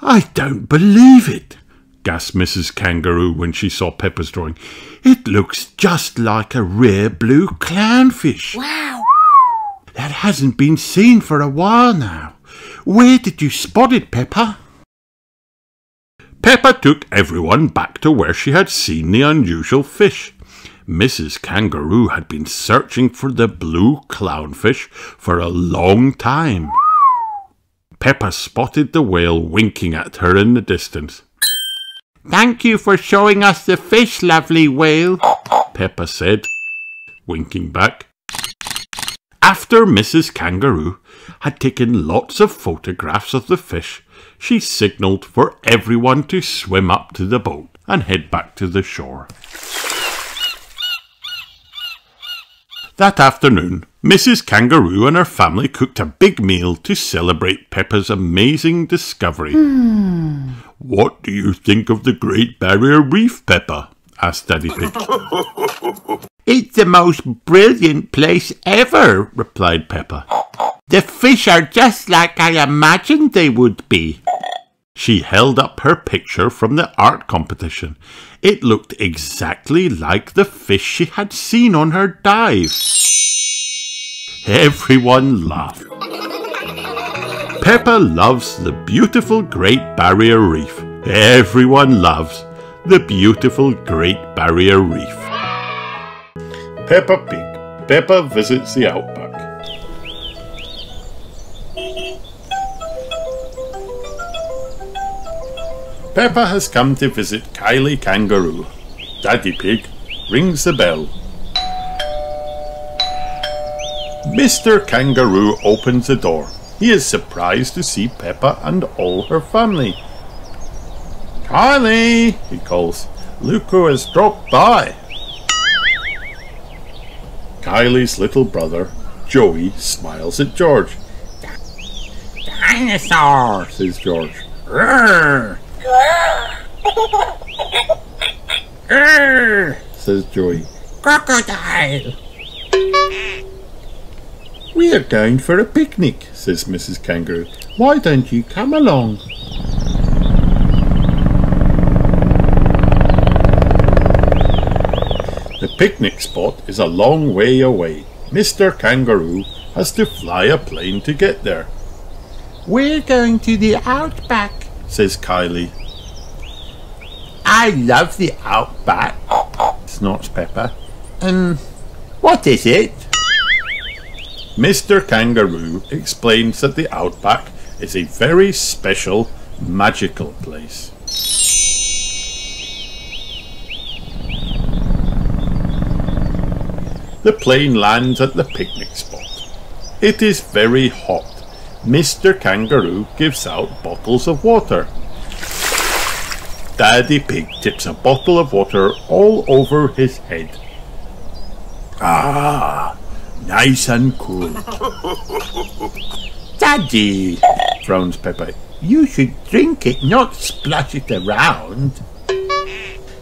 I don't believe it, gasped Missus Kangaroo when she saw Peppa's drawing. It looks just like a rare blue clownfish. Wow! That hasn't been seen for a while now. Where did you spot it, Peppa? Peppa took everyone back to where she had seen the unusual fish. Missus Kangaroo had been searching for the blue clownfish for a long time. Peppa spotted the whale winking at her in the distance. Thank you for showing us the fish, lovely whale, Peppa said, winking back. After Missus Kangaroo had taken lots of photographs of the fish, she signalled for everyone to swim up to the boat and head back to the shore. That afternoon, Missus Kangaroo and her family cooked a big meal to celebrate Peppa's amazing discovery. Hmm. What do you think of the Great Barrier Reef, Peppa? asked Daddy Pig. It's the most brilliant place ever, replied Peppa. The fish are just like I imagined they would be. She held up her picture from the art competition. It looked exactly like the fish she had seen on her dive. Everyone laughed. Peppa loves the beautiful Great Barrier Reef. Everyone loves the beautiful Great Barrier Reef. Peppa Pig. Peppa visits the outback. Peppa has come to visit Kylie Kangaroo. Daddy Pig rings the bell. Mister Kangaroo opens the door. He is surprised to see Peppa and all her family. Kylie, he calls. Look who has dropped by. Kylie's little brother, Joey, smiles at George. Dinosaur, says George. Rrrr. Rrrr, says Joey. Crocodile. We are going for a picnic, says Missus Kangaroo. Why don't you come along? picnic spot is a long way away. Mister Kangaroo has to fly a plane to get there. We're going to the outback, says Kylie. I love the outback, snorts Peppa. Um, what is it? Mister Kangaroo explains that the outback is a very special, magical place. The plane lands at the picnic spot. It is very hot. Mister Kangaroo gives out bottles of water. Daddy Pig tips a bottle of water all over his head. Ah, nice and cool. Daddy, frowns Peppa, you should drink it, not splash it around.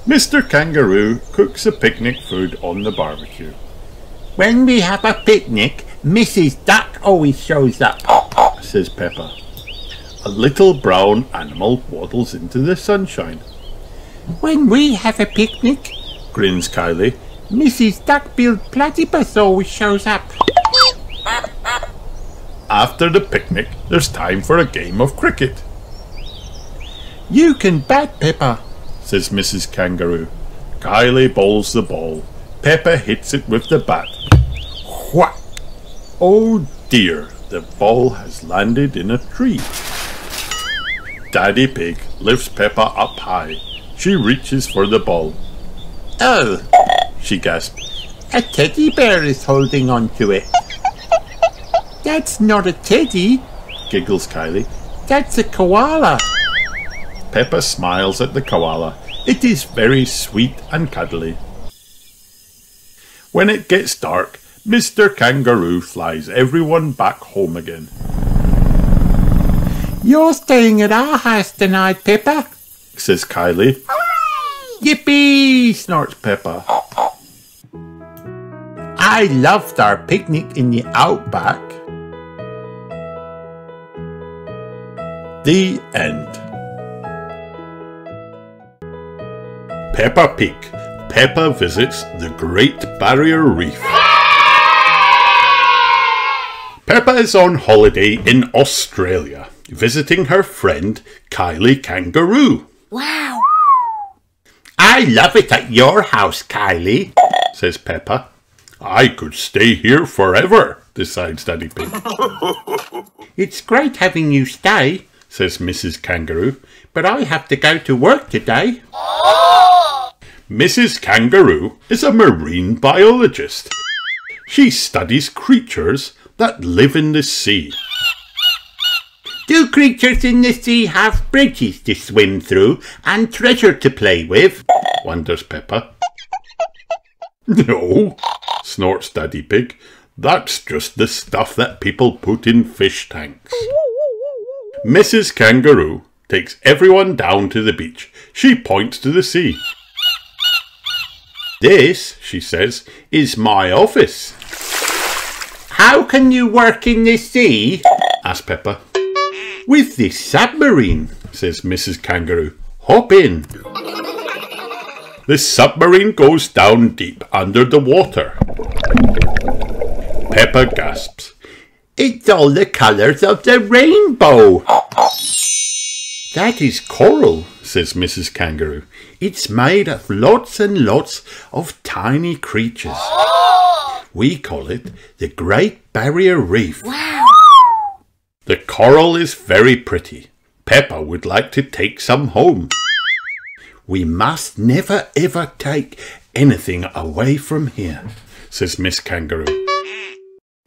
Mister Kangaroo cooks the picnic food on the barbecue. When we have a picnic, Missus Duck always shows up, says Peppa. A little brown animal waddles into the sunshine. When we have a picnic, grins Kylie, Missus Duck-billed Platypus always shows up. After the picnic, there's time for a game of cricket. You can bat, Peppa, says Missus Kangaroo. Kylie bowls the ball. Peppa hits it with the bat. Whack! Oh dear, the ball has landed in a tree. Daddy Pig lifts Peppa up high. She reaches for the ball. Oh, she gasps. A teddy bear is holding on to it. That's not a teddy, giggles Kylie. That's a koala. Peppa smiles at the koala. It is very sweet and cuddly. When it gets dark, Mister Kangaroo flies everyone back home again. You're staying at our house tonight, Peppa, says Kylie. Yippee, snorts Peppa. I loved our picnic in the outback. The end. Peppa Pig. Peppa visits the Great Barrier Reef. Peppa is on holiday in Australia, visiting her friend Kylie Kangaroo. Wow! I love it at your house, Kylie, says Peppa. I could stay here forever, decides Daddy Pig. It's great having you stay, says Missus Kangaroo, but I have to go to work today. Missus Kangaroo is a marine biologist. She studies creatures that live in the sea. Do creatures in the sea have bridges to swim through and treasure to play with? Wonders Peppa. No, snorts Daddy Pig. That's just the stuff that people put in fish tanks. Missus Kangaroo takes everyone down to the beach. She points to the sea. This, she says, is my office. How can you work in the sea? Asks Peppa. With this submarine, says Missus Kangaroo. Hop in. The submarine goes down deep under the water. Peppa gasps. It's all the colours of the rainbow. That is coral, says Missus Kangaroo. It's made of lots and lots of tiny creatures. We call it the Great Barrier Reef. Wow. The coral is very pretty. Peppa would like to take some home. We must never ever take anything away from here, says Miss Kangaroo.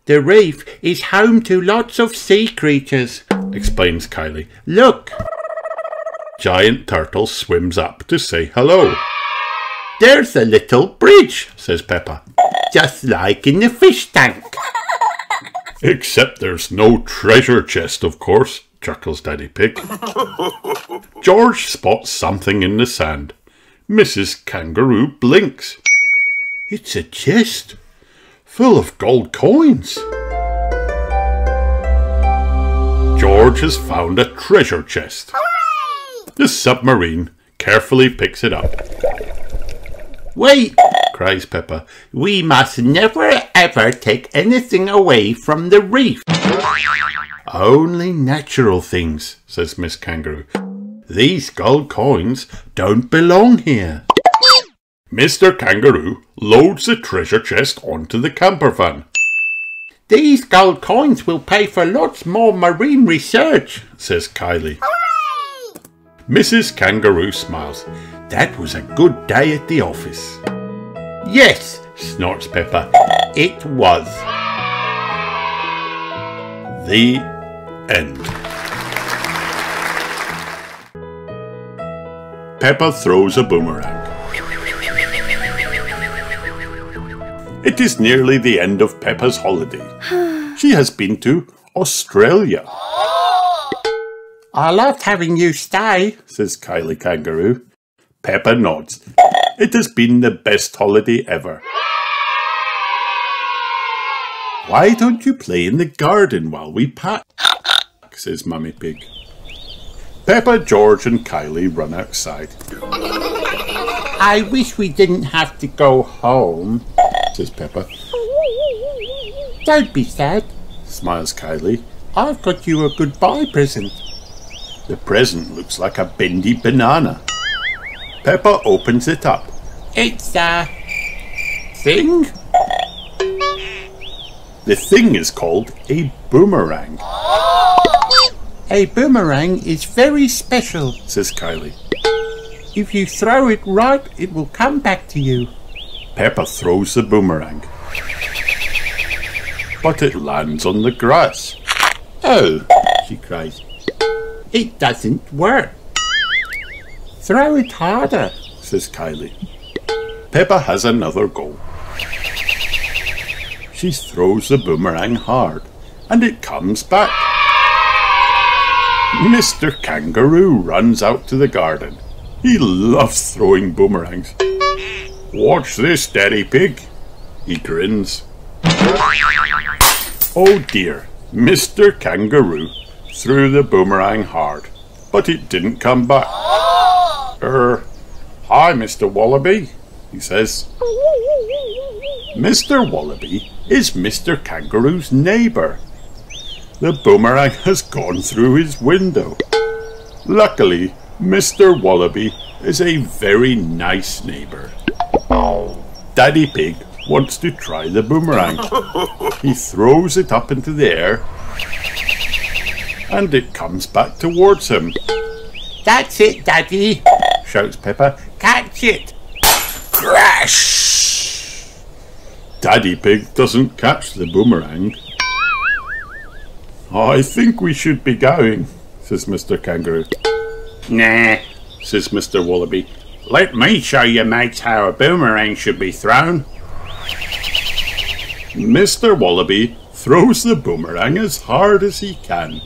The reef is home to lots of sea creatures, explains Kylie. Look! Giant turtle swims up to say hello. There's a little bridge, says Peppa. Just like in the fish tank. Except there's no treasure chest, of course, chuckles Daddy Pig. George spots something in the sand. Missus Kangaroo blinks. It's a chest full of gold coins. George has found a treasure chest. The submarine carefully picks it up. Wait, cries Peppa. We must never ever take anything away from the reef. Only natural things, says Miss Kangaroo. These gold coins don't belong here. Mister Kangaroo loads the treasure chest onto the camper van. These gold coins will pay for lots more marine research, says Kylie. Hooray! Missus Kangaroo smiles. That was a good day at the office. Yes, snorts Peppa. It was. The end. Peppa throws a boomerang. It is nearly the end of Peppa's holiday. She has been to Australia. I loved having you stay, says Kylie Kangaroo. Peppa nods. It has been the best holiday ever. Why don't you play in the garden while we pack? says Mummy Pig. Peppa, George and Kylie run outside. I wish we didn't have to go home, says Peppa. Don't be sad, smiles Kylie. I've got you a goodbye present. The present looks like a bendy banana. Peppa opens it up. It's a thing? The thing is called a boomerang. A boomerang is very special, says Kylie. If you throw it right, it will come back to you. Peppa throws the boomerang, but it lands on the grass. Oh, she cries. It doesn't work. Throw it harder, says Kylie. Peppa has another go. She throws the boomerang hard, and it comes back. Mister Kangaroo runs out to the garden. He loves throwing boomerangs. Watch this, Daddy Pig. He grins. Oh dear, Mister Kangaroo threw the boomerang hard, but it didn't come back. Er, hi, Mister Wallaby, he says. Mister Wallaby is Mister Kangaroo's neighbour. The boomerang has gone through his window. Luckily, Mister Wallaby is a very nice neighbour. Daddy Pig wants to try the boomerang. He throws it up into the air and it comes back towards him. That's it, Daddy, shouts Peppa. Catch it. Crash! Daddy Pig doesn't catch the boomerang. I think we should be going, says Mister Kangaroo. Nah, says Mister Wallaby. Let me show you mates how a boomerang should be thrown. Mister Wallaby throws the boomerang as hard as he can.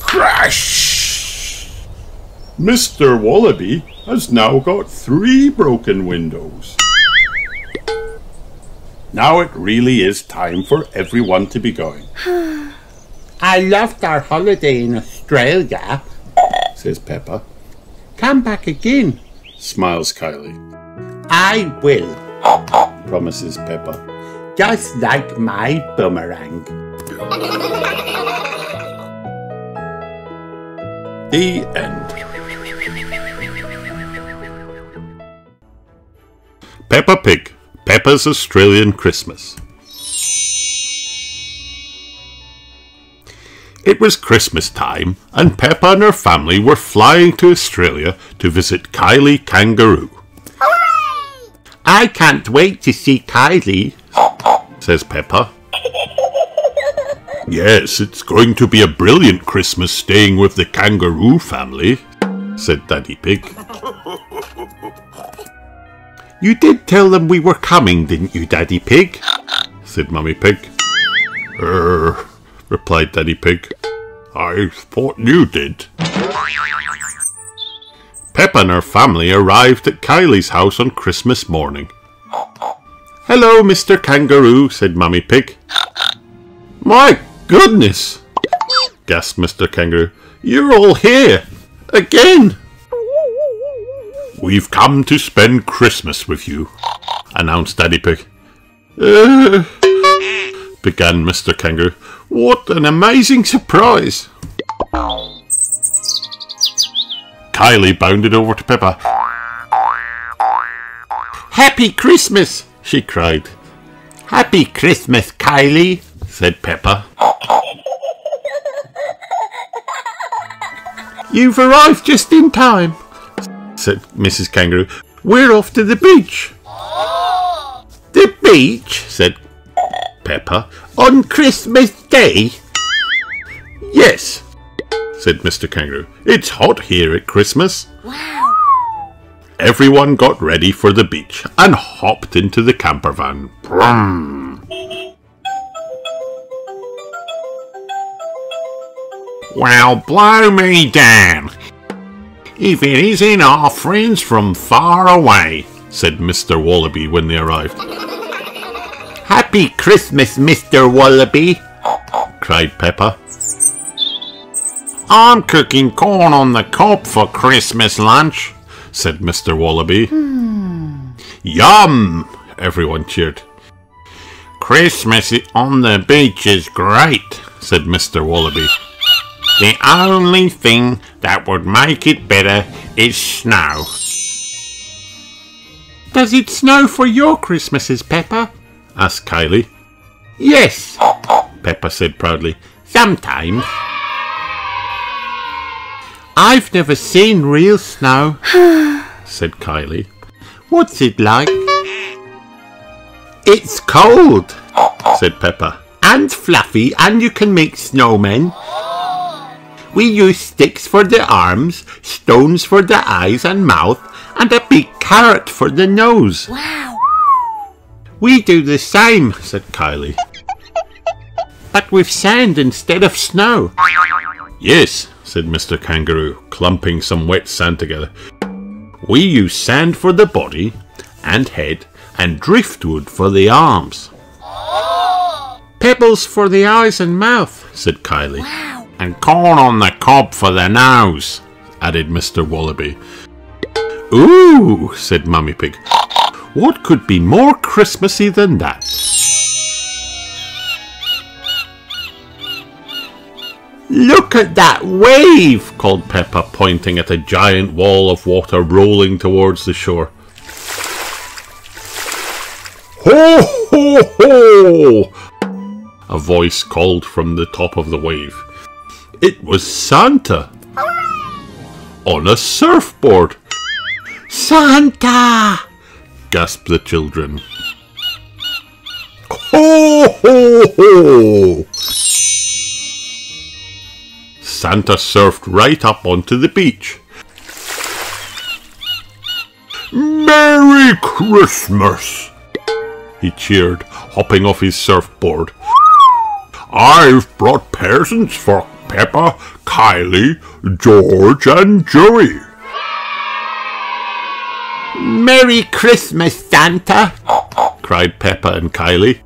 Crash! Mister Wallaby has now got three broken windows. Now it really is time for everyone to be going. I loved our holiday in Australia, says Peppa. Come back again, smiles Kylie. I will, promises Peppa. Just like my boomerang. The end. Peppa Pig, Peppa's Australian Christmas. It was Christmas time and Peppa and her family were flying to Australia to visit Kylie Kangaroo. Hooray! I can't wait to see Kylie, says Peppa. Yes, it's going to be a brilliant Christmas staying with the kangaroo family, said Daddy Pig. You did tell them we were coming, didn't you, Daddy Pig? said Mummy Pig. Err, replied Daddy Pig. I thought you did. Peppa and her family arrived at Kylie's house on Christmas morning. Hello, Mister Kangaroo, said Mummy Pig. My goodness, gasped Mister Kangaroo. You're all here. Again. "We've come to spend Christmas with you," announced Daddy Pig. "Uh," began Mister Kangaroo. "What an amazing surprise!" Kylie bounded over to Peppa. "Happy Christmas!" she cried. "Happy Christmas, Kylie," said Peppa. "You've arrived just in time," said Missus Kangaroo. "We're off to the beach." "The beach?" said Peppa. "On Christmas Day?" "Yes," said Mister Kangaroo. "It's hot here at Christmas." Wow. Everyone got ready for the beach and hopped into the camper van. Brum. "Well, blow me down, if it isn't our friends from far away," said Mister Wallaby when they arrived. "Happy Christmas, Mister Wallaby," cried Peppa. "I'm cooking corn on the cob for Christmas lunch," said Mister Wallaby. Hmm. "Yum!" everyone cheered. "Christmas on the beach is great," said Mister Wallaby. "The only thing that would make it better is snow." "Does it snow for your Christmases, Peppa?" asked Kylie. "Yes," Peppa said proudly. "Sometimes. I've never seen real snow," said Kylie. "What's it like?" "It's cold," said Peppa, "and fluffy, and you can make snowmen. We use sticks for the arms, stones for the eyes and mouth, and a big carrot for the nose." Wow. "We do the same," said Kylie. "But with sand instead of snow." "Yes," said Mister Kangaroo, clumping some wet sand together. "We use sand for the body and head, and driftwood for the arms." "Pebbles for the eyes and mouth," said Kylie. Wow. "And corn on the cob for the nose," added Mister Wallaby. "Ooh," said Mummy Pig. "What could be more Christmassy than that?" "Look at that wave," called Peppa, pointing at a giant wall of water rolling towards the shore. "Ho, ho, ho!" a voice called from the top of the wave. It was Santa. Hooray! On a surfboard. "Santa!" gasped the children. "Ho, ho, ho!" Santa surfed right up onto the beach. "Merry Christmas!" he cheered, hopping off his surfboard. "I've brought presents for Peppa, Kylie, George and Joey." "Merry Christmas, Santa!" cried Peppa and Kylie.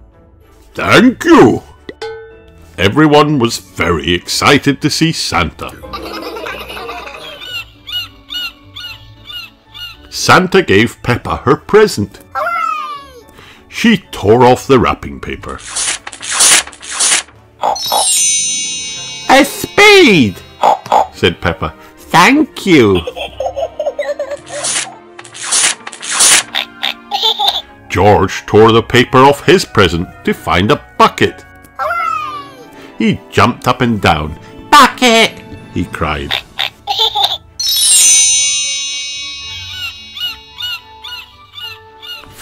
"Thank you!" Everyone was very excited to see Santa. Santa gave Peppa her present. She tore off the wrapping paper. "A spade," said Peppa. "Thank you." George tore the paper off his present to find a bucket. He jumped up and down. "Bucket!" he cried.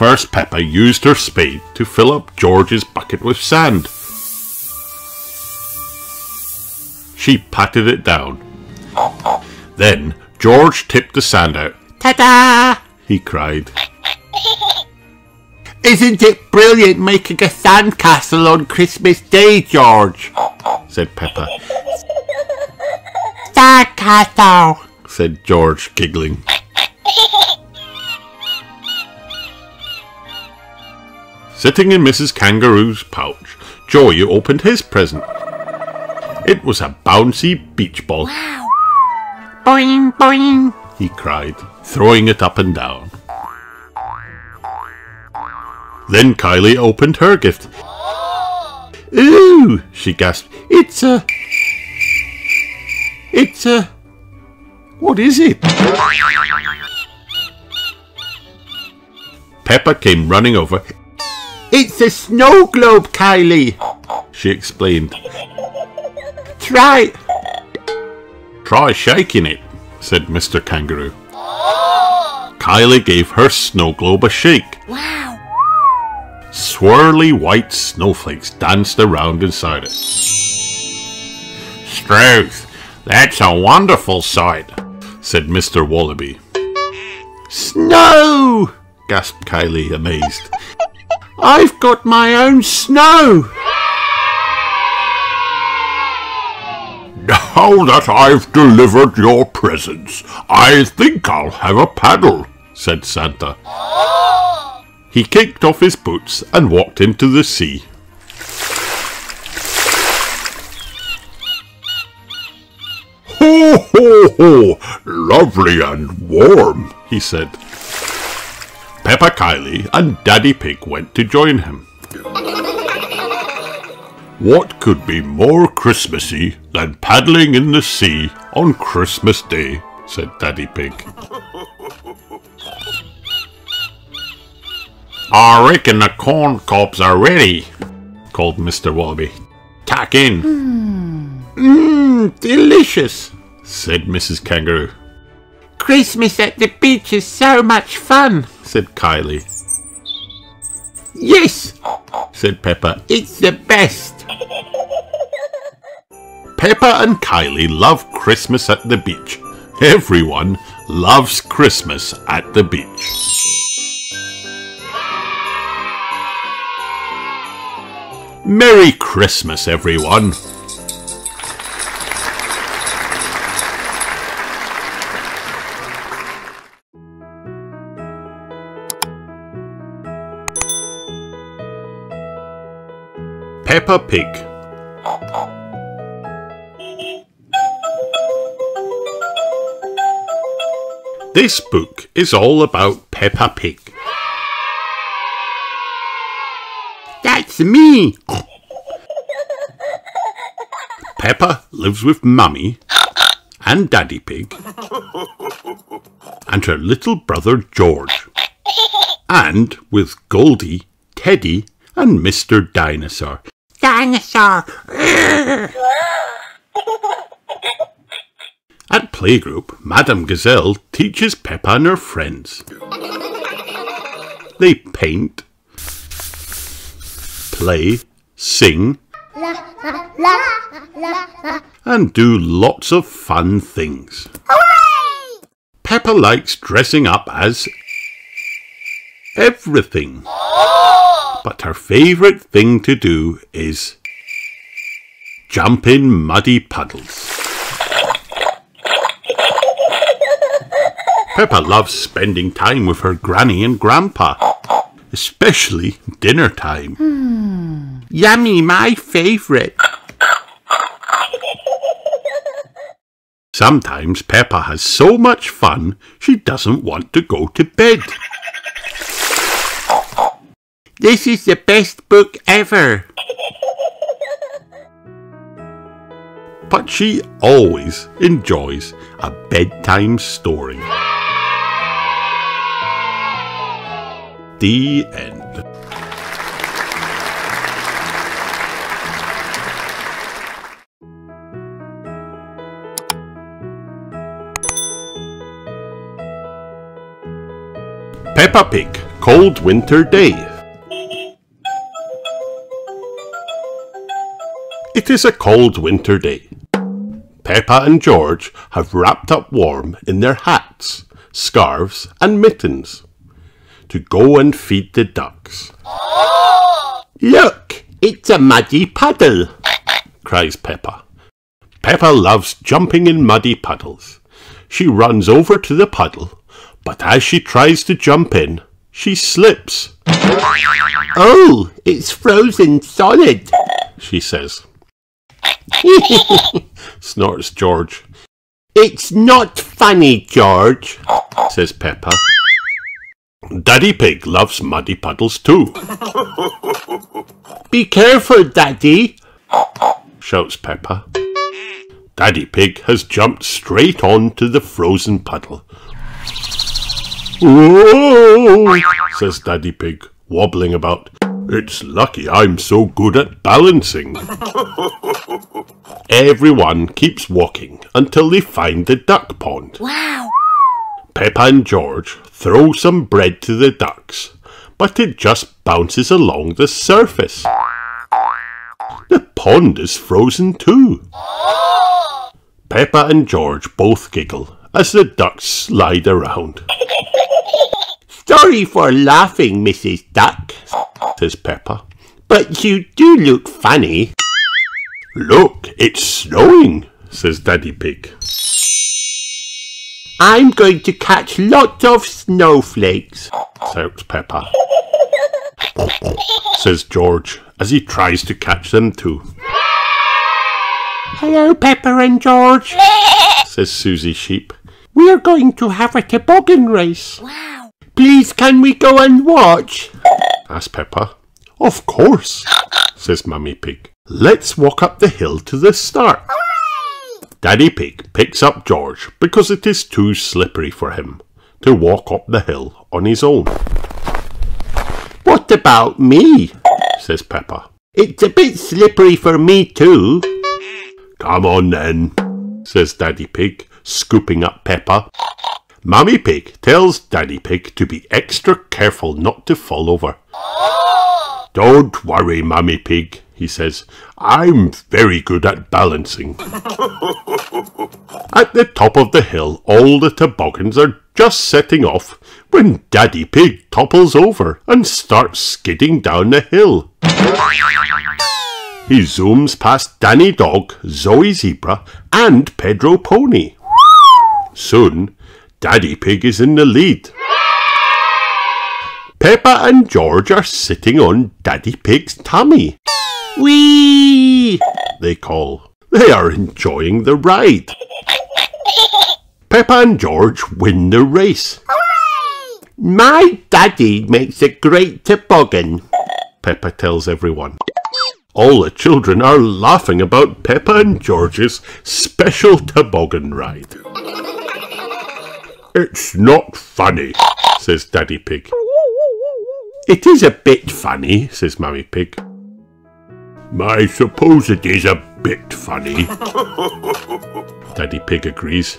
First Peppa used her spade to fill up George's bucket with sand. She patted it down. Then George tipped the sand out. "Ta-da!" he cried. "Isn't it brilliant making a sandcastle on Christmas Day, George?" said Peppa. "Sandcastle!" said George, giggling. Sitting in Missus Kangaroo's pouch, Joey opened his present. It was a bouncy beach ball. Wow. "Boing, boing," he cried, throwing it up and down. Then Kylie opened her gift. Ooh, she gasped. It's a... It's a... What is it? Peppa came running over. It's a snow globe, Kylie, she explained. Try... Try shaking it, said Mister Kangaroo. Kylie gave her snow globe a shake. Wow! Swirly white snowflakes danced around inside it. Struth, that's a wonderful sight, said Mister Wallaby. Snow! Gasped Kylie, amazed. I've got my own snow! Now that I've delivered your presents, I think I'll have a paddle, said Santa. He kicked off his boots and walked into the sea. Ho, ho, ho! Lovely and warm, he said. Peppa, Kylie and Daddy Pig went to join him. What could be more Christmassy than paddling in the sea on Christmas Day, said Daddy Pig. I reckon the corn cobs are ready, called Mister Wallaby. Tack in. Mmm, delicious, said Missus Kangaroo. Christmas at the beach is so much fun, said Kylie. Yes, said Peppa, it's the best. Peppa and Kylie love Christmas at the beach. Everyone loves Christmas at the beach. Merry Christmas, everyone! Peppa Pig. This book is all about Peppa Pig. That's me! Peppa lives with Mummy and Daddy Pig and her little brother George, and with Goldie, Teddy and Mister Dinosaur. Dinosaur! At playgroup, Madame Gazelle teaches Peppa and her friends. They paint, play, sing, and do lots of fun things. Hooray! Peppa likes dressing up as everything. But her favourite thing to do is jump in muddy puddles. Peppa loves spending time with her granny and grandpa, especially dinner time. Hmm. Yummy, my favourite. Sometimes Peppa has so much fun she doesn't want to go to bed. This is the best book ever. But she always enjoys a bedtime story. The end. Peppa Pig, Cold Winter Day. It is a cold winter day. Peppa and George have wrapped up warm in their hats, scarves and mittens to go and feed the ducks. Look, it's a muddy puddle, cries Peppa. Peppa loves jumping in muddy puddles. She runs over to the puddle, but as she tries to jump in, she slips. Oh, it's frozen solid, she says. Snorts George. It's not funny, George, says Peppa. Daddy Pig loves muddy puddles too. Be careful, Daddy, shouts Peppa. Daddy Pig has jumped straight on to the frozen puddle. Whoa, says Daddy Pig, wobbling about. It's lucky I'm so good at balancing. Everyone keeps walking until they find the duck pond. Wow! Peppa and George throw some bread to the ducks, but it just bounces along the surface. The pond is frozen too. Peppa and George both giggle as the ducks slide around. Sorry for laughing, Missus Duck, says Peppa, but you do look funny. Look, it's snowing, says Daddy Pig. I'm going to catch lots of snowflakes, shouts Peppa, says George, as he tries to catch them too. Hello, Peppa and George, says Susie Sheep. We're going to have a toboggan race. Wow! Please, can we go and watch? Asks Peppa. Of course, says Mummy Pig. Let's walk up the hill to the start. Hooray! Daddy Pig picks up George because it is too slippery for him to walk up the hill on his own. What about me? Says Peppa. It's a bit slippery for me too. Come on then, says Daddy Pig, scooping up Peppa. Mummy Pig tells Daddy Pig to be extra careful not to fall over. Don't worry, Mummy Pig, he says. I'm very good at balancing. At the top of the hill, all the toboggans are just setting off when Daddy Pig topples over and starts skidding down the hill. He zooms past Danny Dog, Zoe Zebra and Pedro Pony. Soon, Daddy Pig is in the lead. Peppa and George are sitting on Daddy Pig's tummy. Whee! They call. They are enjoying the ride. Peppa and George win the race. Hooray! My daddy makes a great toboggan, Peppa tells everyone. All the children are laughing about Peppa and George's special toboggan ride. It's not funny, says Daddy Pig. It is a bit funny, says Mummy Pig. I suppose it is a bit funny, Daddy Pig agrees.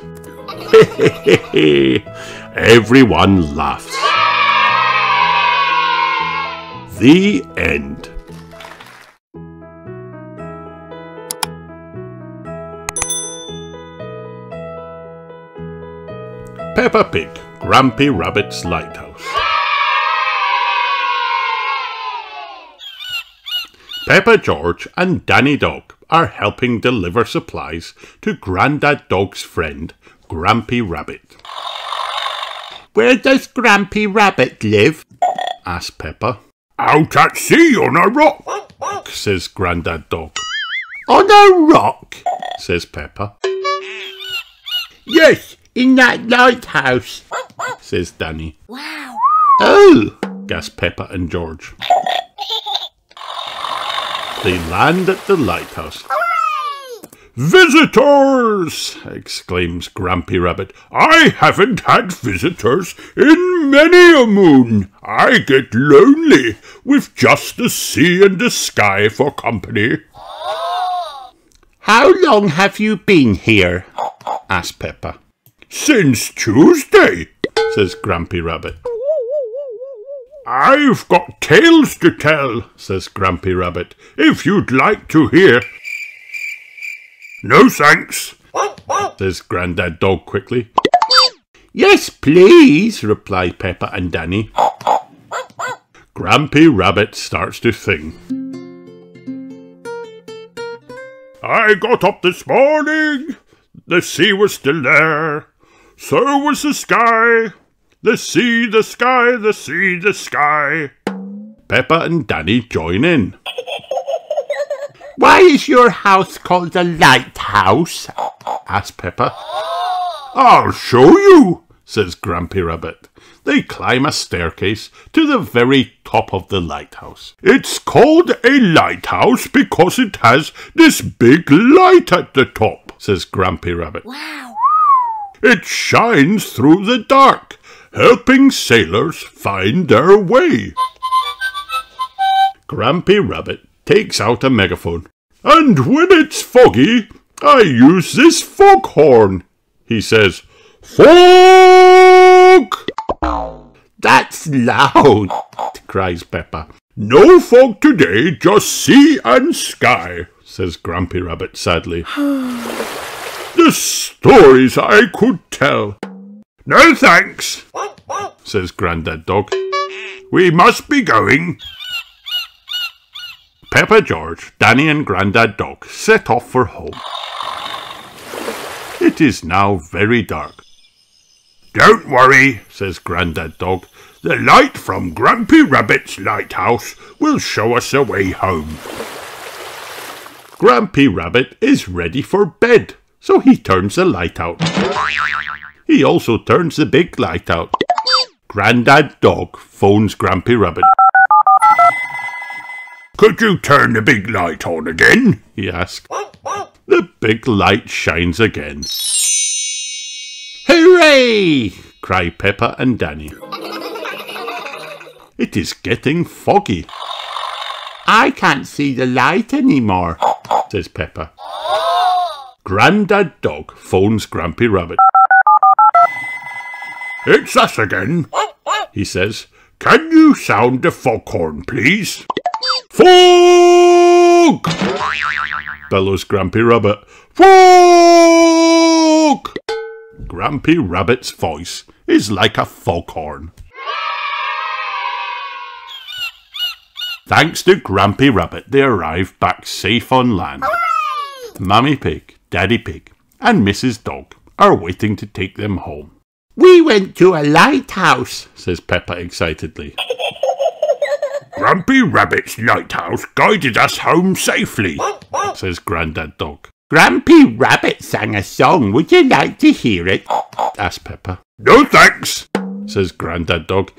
Everyone laughs. The end. Peppa Pig, Grampy Rabbit's Lighthouse. Peppa, George and Danny Dog are helping deliver supplies to Grandad Dog's friend, Grampy Rabbit. Where does Grampy Rabbit live? Asks Peppa. Out at sea on a rock, says Grandad Dog. On a rock? Says Peppa. Yes! In that lighthouse, says Danny. Wow! Oh, gasp Peppa and George. They land at the lighthouse. Hooray! Visitors! Exclaims Grampy Rabbit. I haven't had visitors in many a moon. I get lonely with just the sea and the sky for company. How long have you been here? Asks Peppa. Since Tuesday, says Grampy Rabbit. I've got tales to tell, says Grampy Rabbit, if you'd like to hear. No thanks, says Grandad Dog quickly. Yes, please, reply Peppa and Danny. Grampy Rabbit starts to sing. I got up this morning, the sea was still there. So was the sky, the sea, the sky, the sea, the sky. Peppa and Danny join in. Why is your house called a lighthouse? Asks Peppa. "I'll show you," says Grampy Rabbit. They climb a staircase to the very top of the lighthouse. "It's called a lighthouse because it has this big light at the top," says Grampy Rabbit. "Wow! It shines through the dark, helping sailors find their way." Grampy Rabbit takes out a megaphone. "And when it's foggy, I use this foghorn," he says. "Fog!" "That's loud," cries Peppa. "No fog today, just sea and sky," says Grampy Rabbit sadly. "The stories I could tell." "No thanks," says Grandad Dog. "We must be going." Peppa, George, Danny and Grandad Dog set off for home. It is now very dark. "Don't worry," says Grandad Dog. "The light from Grampy Rabbit's lighthouse will show us the way home." Grampy Rabbit is ready for bed, so he turns the light out. He also turns the big light out. Grandad Dog phones Grampy Rabbit. "Could you turn the big light on again?" he asks. The big light shines again. "Hooray!" cry Peppa and Danny. It is getting foggy. "I can't see the light anymore," says Peppa. Grandad Dog phones Grampy Rabbit. "It's us again," he says. "Can you sound the foghorn, please?" "Fog!" bellows Grampy Rabbit. "Fog!" Grampy Rabbit's voice is like a foghorn. Thanks to Grampy Rabbit, they arrive back safe on land. Mummy Pig, Daddy Pig and Missus Dog are waiting to take them home. "We went to a lighthouse," says Peppa excitedly. "Grampy Rabbit's lighthouse guided us home safely," says Grandad Dog. "Grampy Rabbit sang a song. Would you like to hear it?" asks Peppa. "No thanks," says Grandad Dog.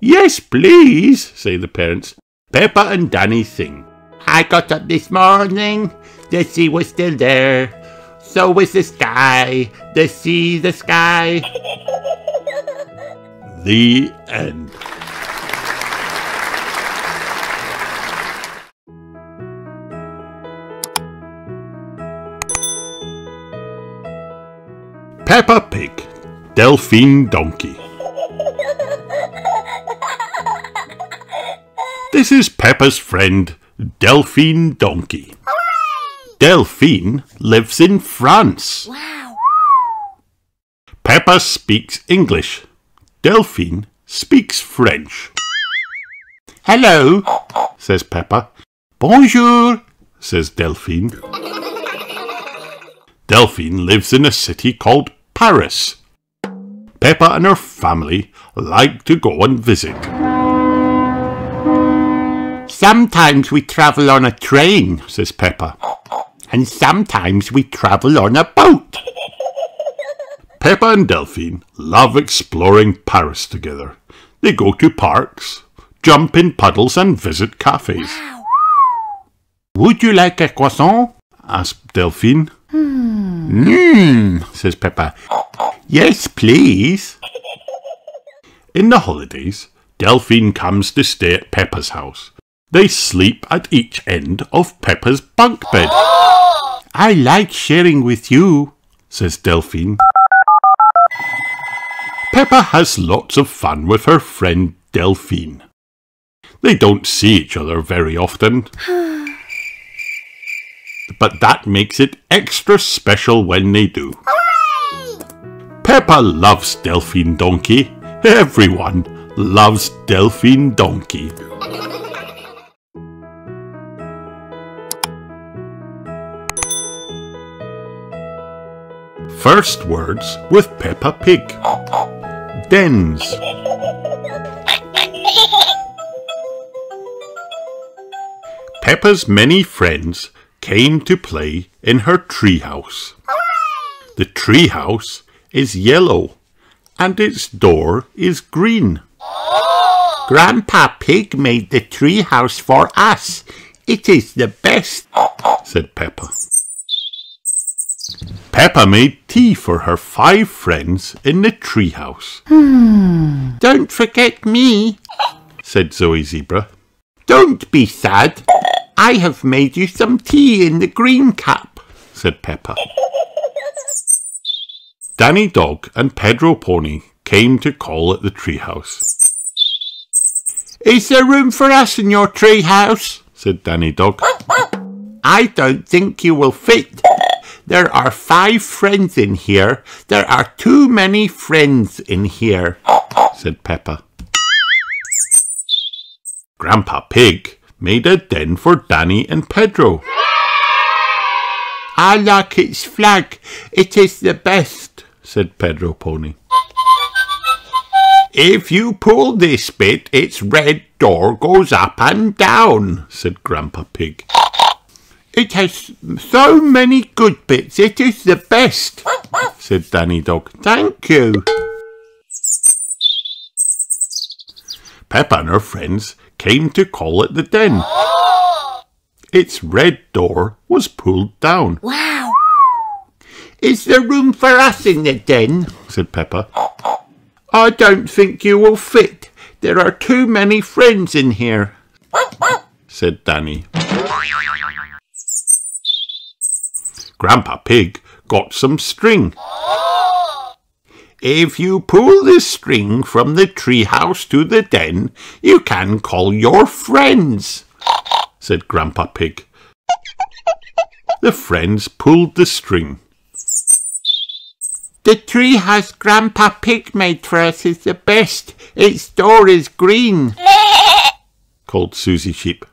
"Yes, please," say the parents. Peppa and Danny sing. "I got up this morning, the sea was still there. So was the sky, the sea, the sky." The end. Peppa Pig, Delphine Donkey. This is Peppa's friend, Delphine Donkey. Delphine lives in France. Wow. Peppa speaks English. Delphine speaks French. "Hello," says Peppa. "Bonjour," says Delphine. Delphine lives in a city called Paris. Peppa and her family like to go and visit. "Sometimes we travel on a train," says Peppa. "And sometimes we travel on a boat." Peppa and Delphine love exploring Paris together. They go to parks, jump in puddles and visit cafes. Wow. "Would you like a croissant?" asks Delphine. "Hmm," mm, says Peppa. "Yes, please." In the holidays, Delphine comes to stay at Peppa's house. They sleep at each end of Peppa's bunk bed. "I like sharing with you," says Delphine. Peppa has lots of fun with her friend Delphine. They don't see each other very often, but that makes it extra special when they do. Hooray! Peppa loves Delphine Donkey. Everyone loves Delphine Donkey. First words with Peppa Pig. Dens. Peppa's many friends came to play in her treehouse. The treehouse is yellow and its door is green. Grandpa Pig made the tree house for us. It is the best, said Peppa. Peppa made tea for her five friends in the tree house. Hmm. Don't forget me, said Zoe Zebra. Don't be sad. I have made you some tea in the green cup, said Peppa. Danny Dog and Pedro Pony came to call at the treehouse. Is there room for us in your treehouse? Said Danny Dog. I don't think you will fit. There are five friends in here. There are too many friends in here, said Peppa. Grandpa Pig made a den for Danny and Pedro. I like its flag. It is the best, said Pedro Pony. If you pull this bit, its red door goes up and down, said Grandpa Pig. It has so many good bits. It is the best, said Danny Dog. Thank you. Peppa and her friends came to call at the den. Its red door was pulled down. Wow! Is there room for us in the den? Said Peppa. I don't think you will fit. There are too many friends in here, said Danny. Grandpa Pig got some string. If you pull this string from the treehouse to the den, you can call your friends, said Grandpa Pig. The friends pulled the string. The treehouse Grandpa Pig made for us is the best. Its door is green, called Susie Sheep.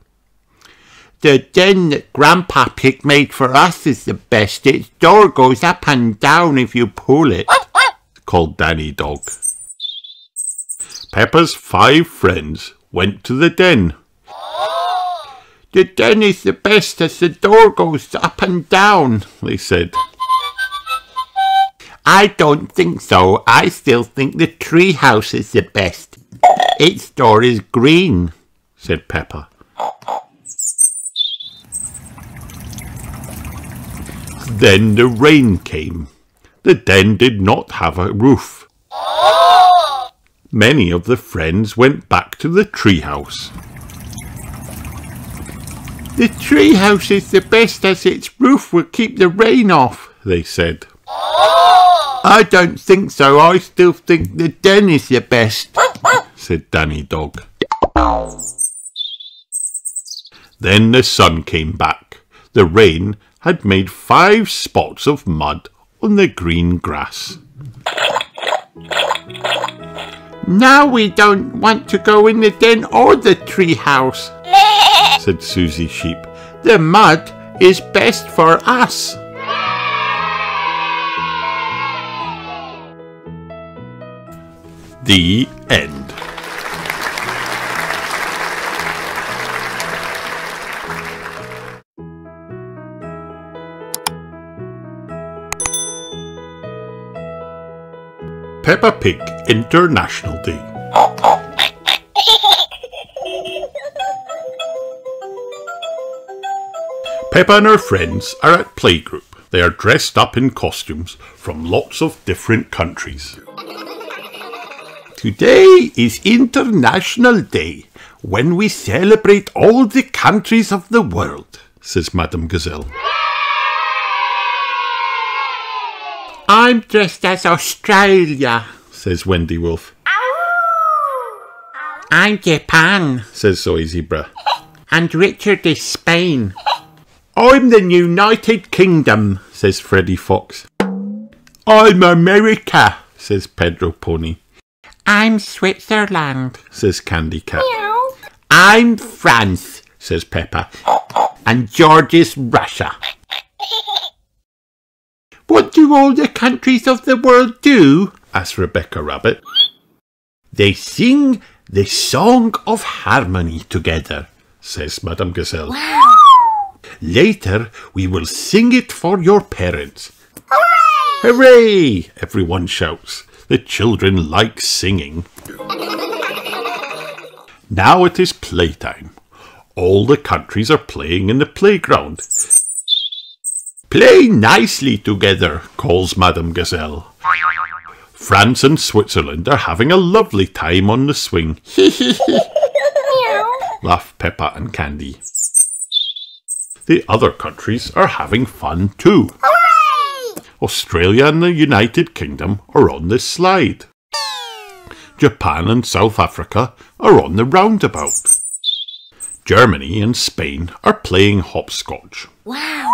The den that Grandpa Pig made for us is the best. Its door goes up and down if you pull it, called Danny Dog. Peppa's five friends went to the den. The den is the best as the door goes up and down, they said. I don't think so. I still think the tree house is the best. Its door is green, said Peppa. Then the rain came. The den did not have a roof. Many of the friends went back to the tree house. The tree house is the best as its roof will keep the rain off, they said. I don't think so. I still think the den is the best, said Danny Dog. Then the sun came back. The rain had made five spots of mud on the green grass. Now we don't want to go in the den or the tree house, said Susie Sheep. The mud is best for us. The end. Peppa Pig International Day. Peppa and her friends are at playgroup. They are dressed up in costumes from lots of different countries. Today is International Day, when we celebrate all the countries of the world, says Madame Gazelle. I'm dressed as Australia, says Wendy Wolf. I'm Japan, says Zoe Zebra. And Richard is Spain. I'm the United Kingdom, says Freddy Fox. I'm America, says Pedro Pony. I'm Switzerland, says Candy Cat. Meow. I'm France, says Peppa. And George is Russia. What do all the countries of the world do? Asks Rebecca Rabbit. They sing the song of harmony together, says Madame Gazelle. Wow. Later we will sing it for your parents. Hooray! Hooray! Everyone shouts. The children like singing. Now it is playtime. All the countries are playing in the playground. Play nicely together, calls Madame Gazelle. France and Switzerland are having a lovely time on the swing. Laugh Peppa and Candy. The other countries are having fun too. Australia and the United Kingdom are on the slide. Japan and South Africa are on the roundabout. Germany and Spain are playing hopscotch. Wow!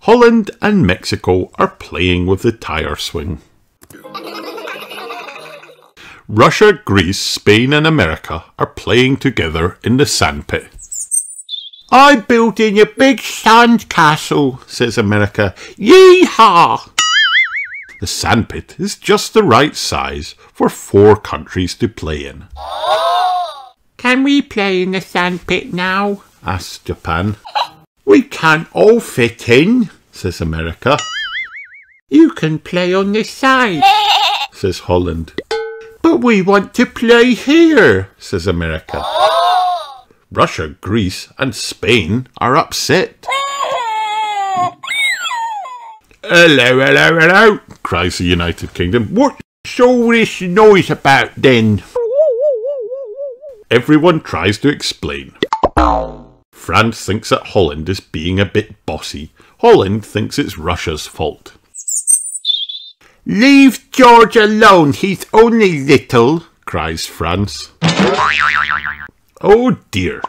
Holland and Mexico are playing with the tire swing. Russia, Greece, Spain and America are playing together in the sandpit. I'm building a big sand castle, says America. Yee-haw! The sandpit is just the right size for four countries to play in. Can we play in the sandpit now? Asks Japan. We can't all fit in, says America. You can play on the side, says Holland. But we want to play here, says America. Russia, Greece and Spain are upset. Hello, hello, hello, cries the United Kingdom. What's all this noise about then? Everyone tries to explain. France thinks that Holland is being a bit bossy. Holland thinks it's Russia's fault. Leave George alone, he's only little, cries France. Oh dear.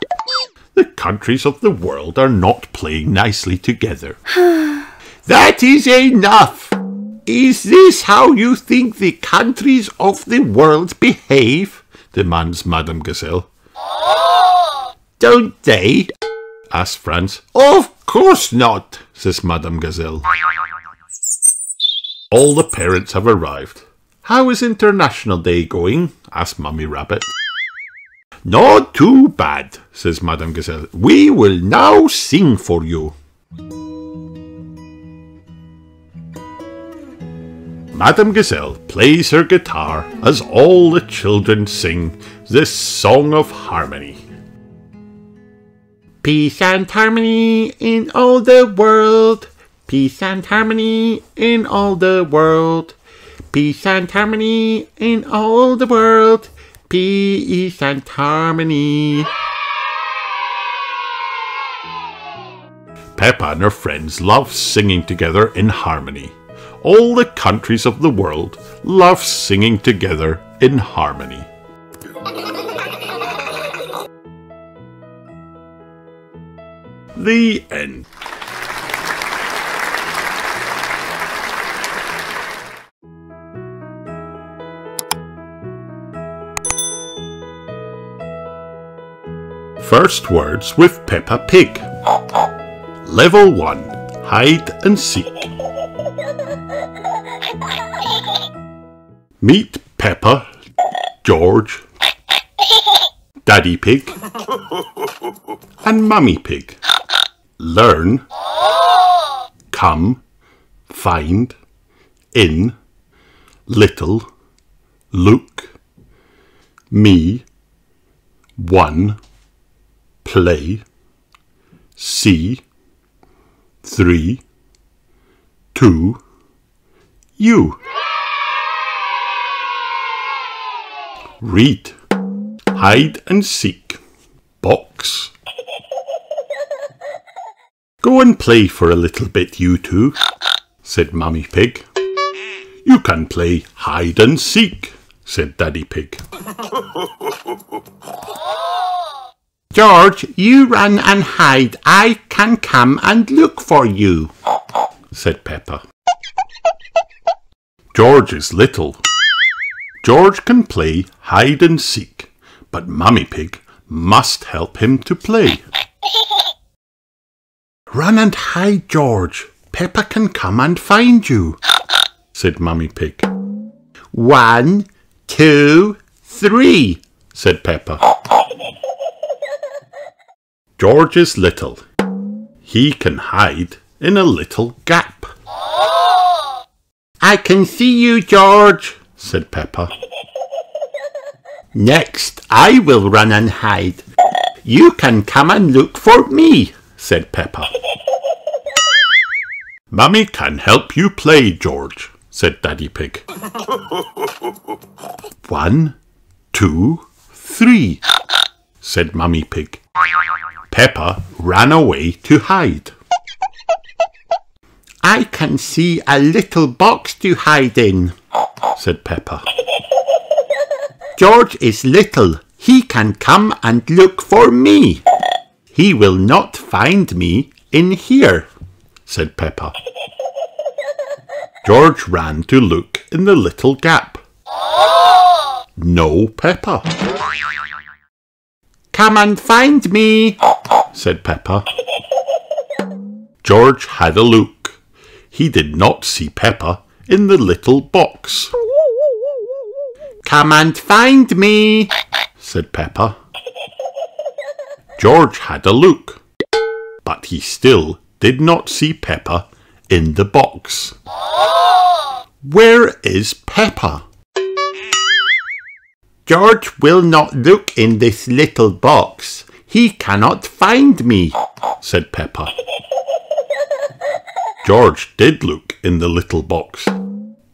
The countries of the world are not playing nicely together. That is enough! Is this how you think the countries of the world behave? Demands Madame Gazelle. Don't they? Asks France. Of course not, says Madame Gazelle. All the parents have arrived. How is International Day going? Asks Mummy Rabbit. Not too bad, says Madame Gazelle. We will now sing for you. Madame Gazelle plays her guitar as all the children sing this song of harmony. Peace and harmony in all the world. Peace and harmony in all the world. Peace and harmony in all the world. Peace and harmony. Peppa and her friends love singing together in harmony. All the countries of the world love singing together in harmony. The end. First words with Peppa Pig. Level one. Hide and seek. Meet Peppa, George, Daddy Pig, and Mummy Pig. Learn, come, find, in, little, look, me, one, play, see, three, two, you. Read, hide and seek, box. Go and play for a little bit, you two, said Mummy Pig. You can play hide and seek, said Daddy Pig. George, you run and hide. I can come and look for you, said Peppa. George is little. George can play hide and seek, but Mummy Pig must help him to play. Run and hide, George. Peppa can come and find you, said Mummy Pig. One, two, three, said Peppa. George is little. He can hide in a little gap. I can see you, George, said Peppa. Next, I will run and hide. You can come and look for me, said Peppa. Mummy can help you play, George, said Daddy Pig. One, two, three, said Mummy Pig. Peppa ran away to hide. I can see a little box to hide in, said Peppa. George is little. He can come and look for me. He will not find me in here, said Peppa. George ran to look in the little gap. No Peppa. Come and find me, said Peppa. George had a look. He did not see Peppa in the little box. Come and find me, said Peppa. George had a look, but he still did not see Peppa in the box. Where is Peppa? George will not look in this little box. He cannot find me, said Peppa. George did look in the little box.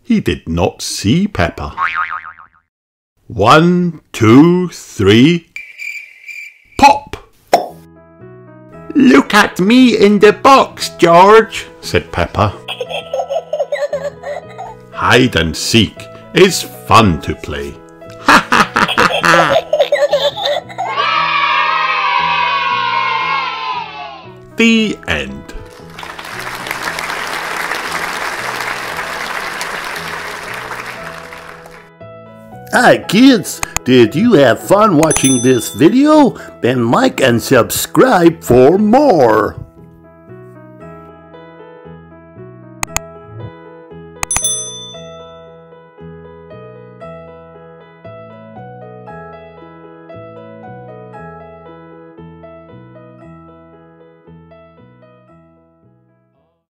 He did not see Peppa. One, two, three, pop! Look at me in the box, George, said Peppa. Hide and seek is fun to play. Ha ha ha ha ha! The end. Hi kids, did you have fun watching this video? Then like and subscribe for more!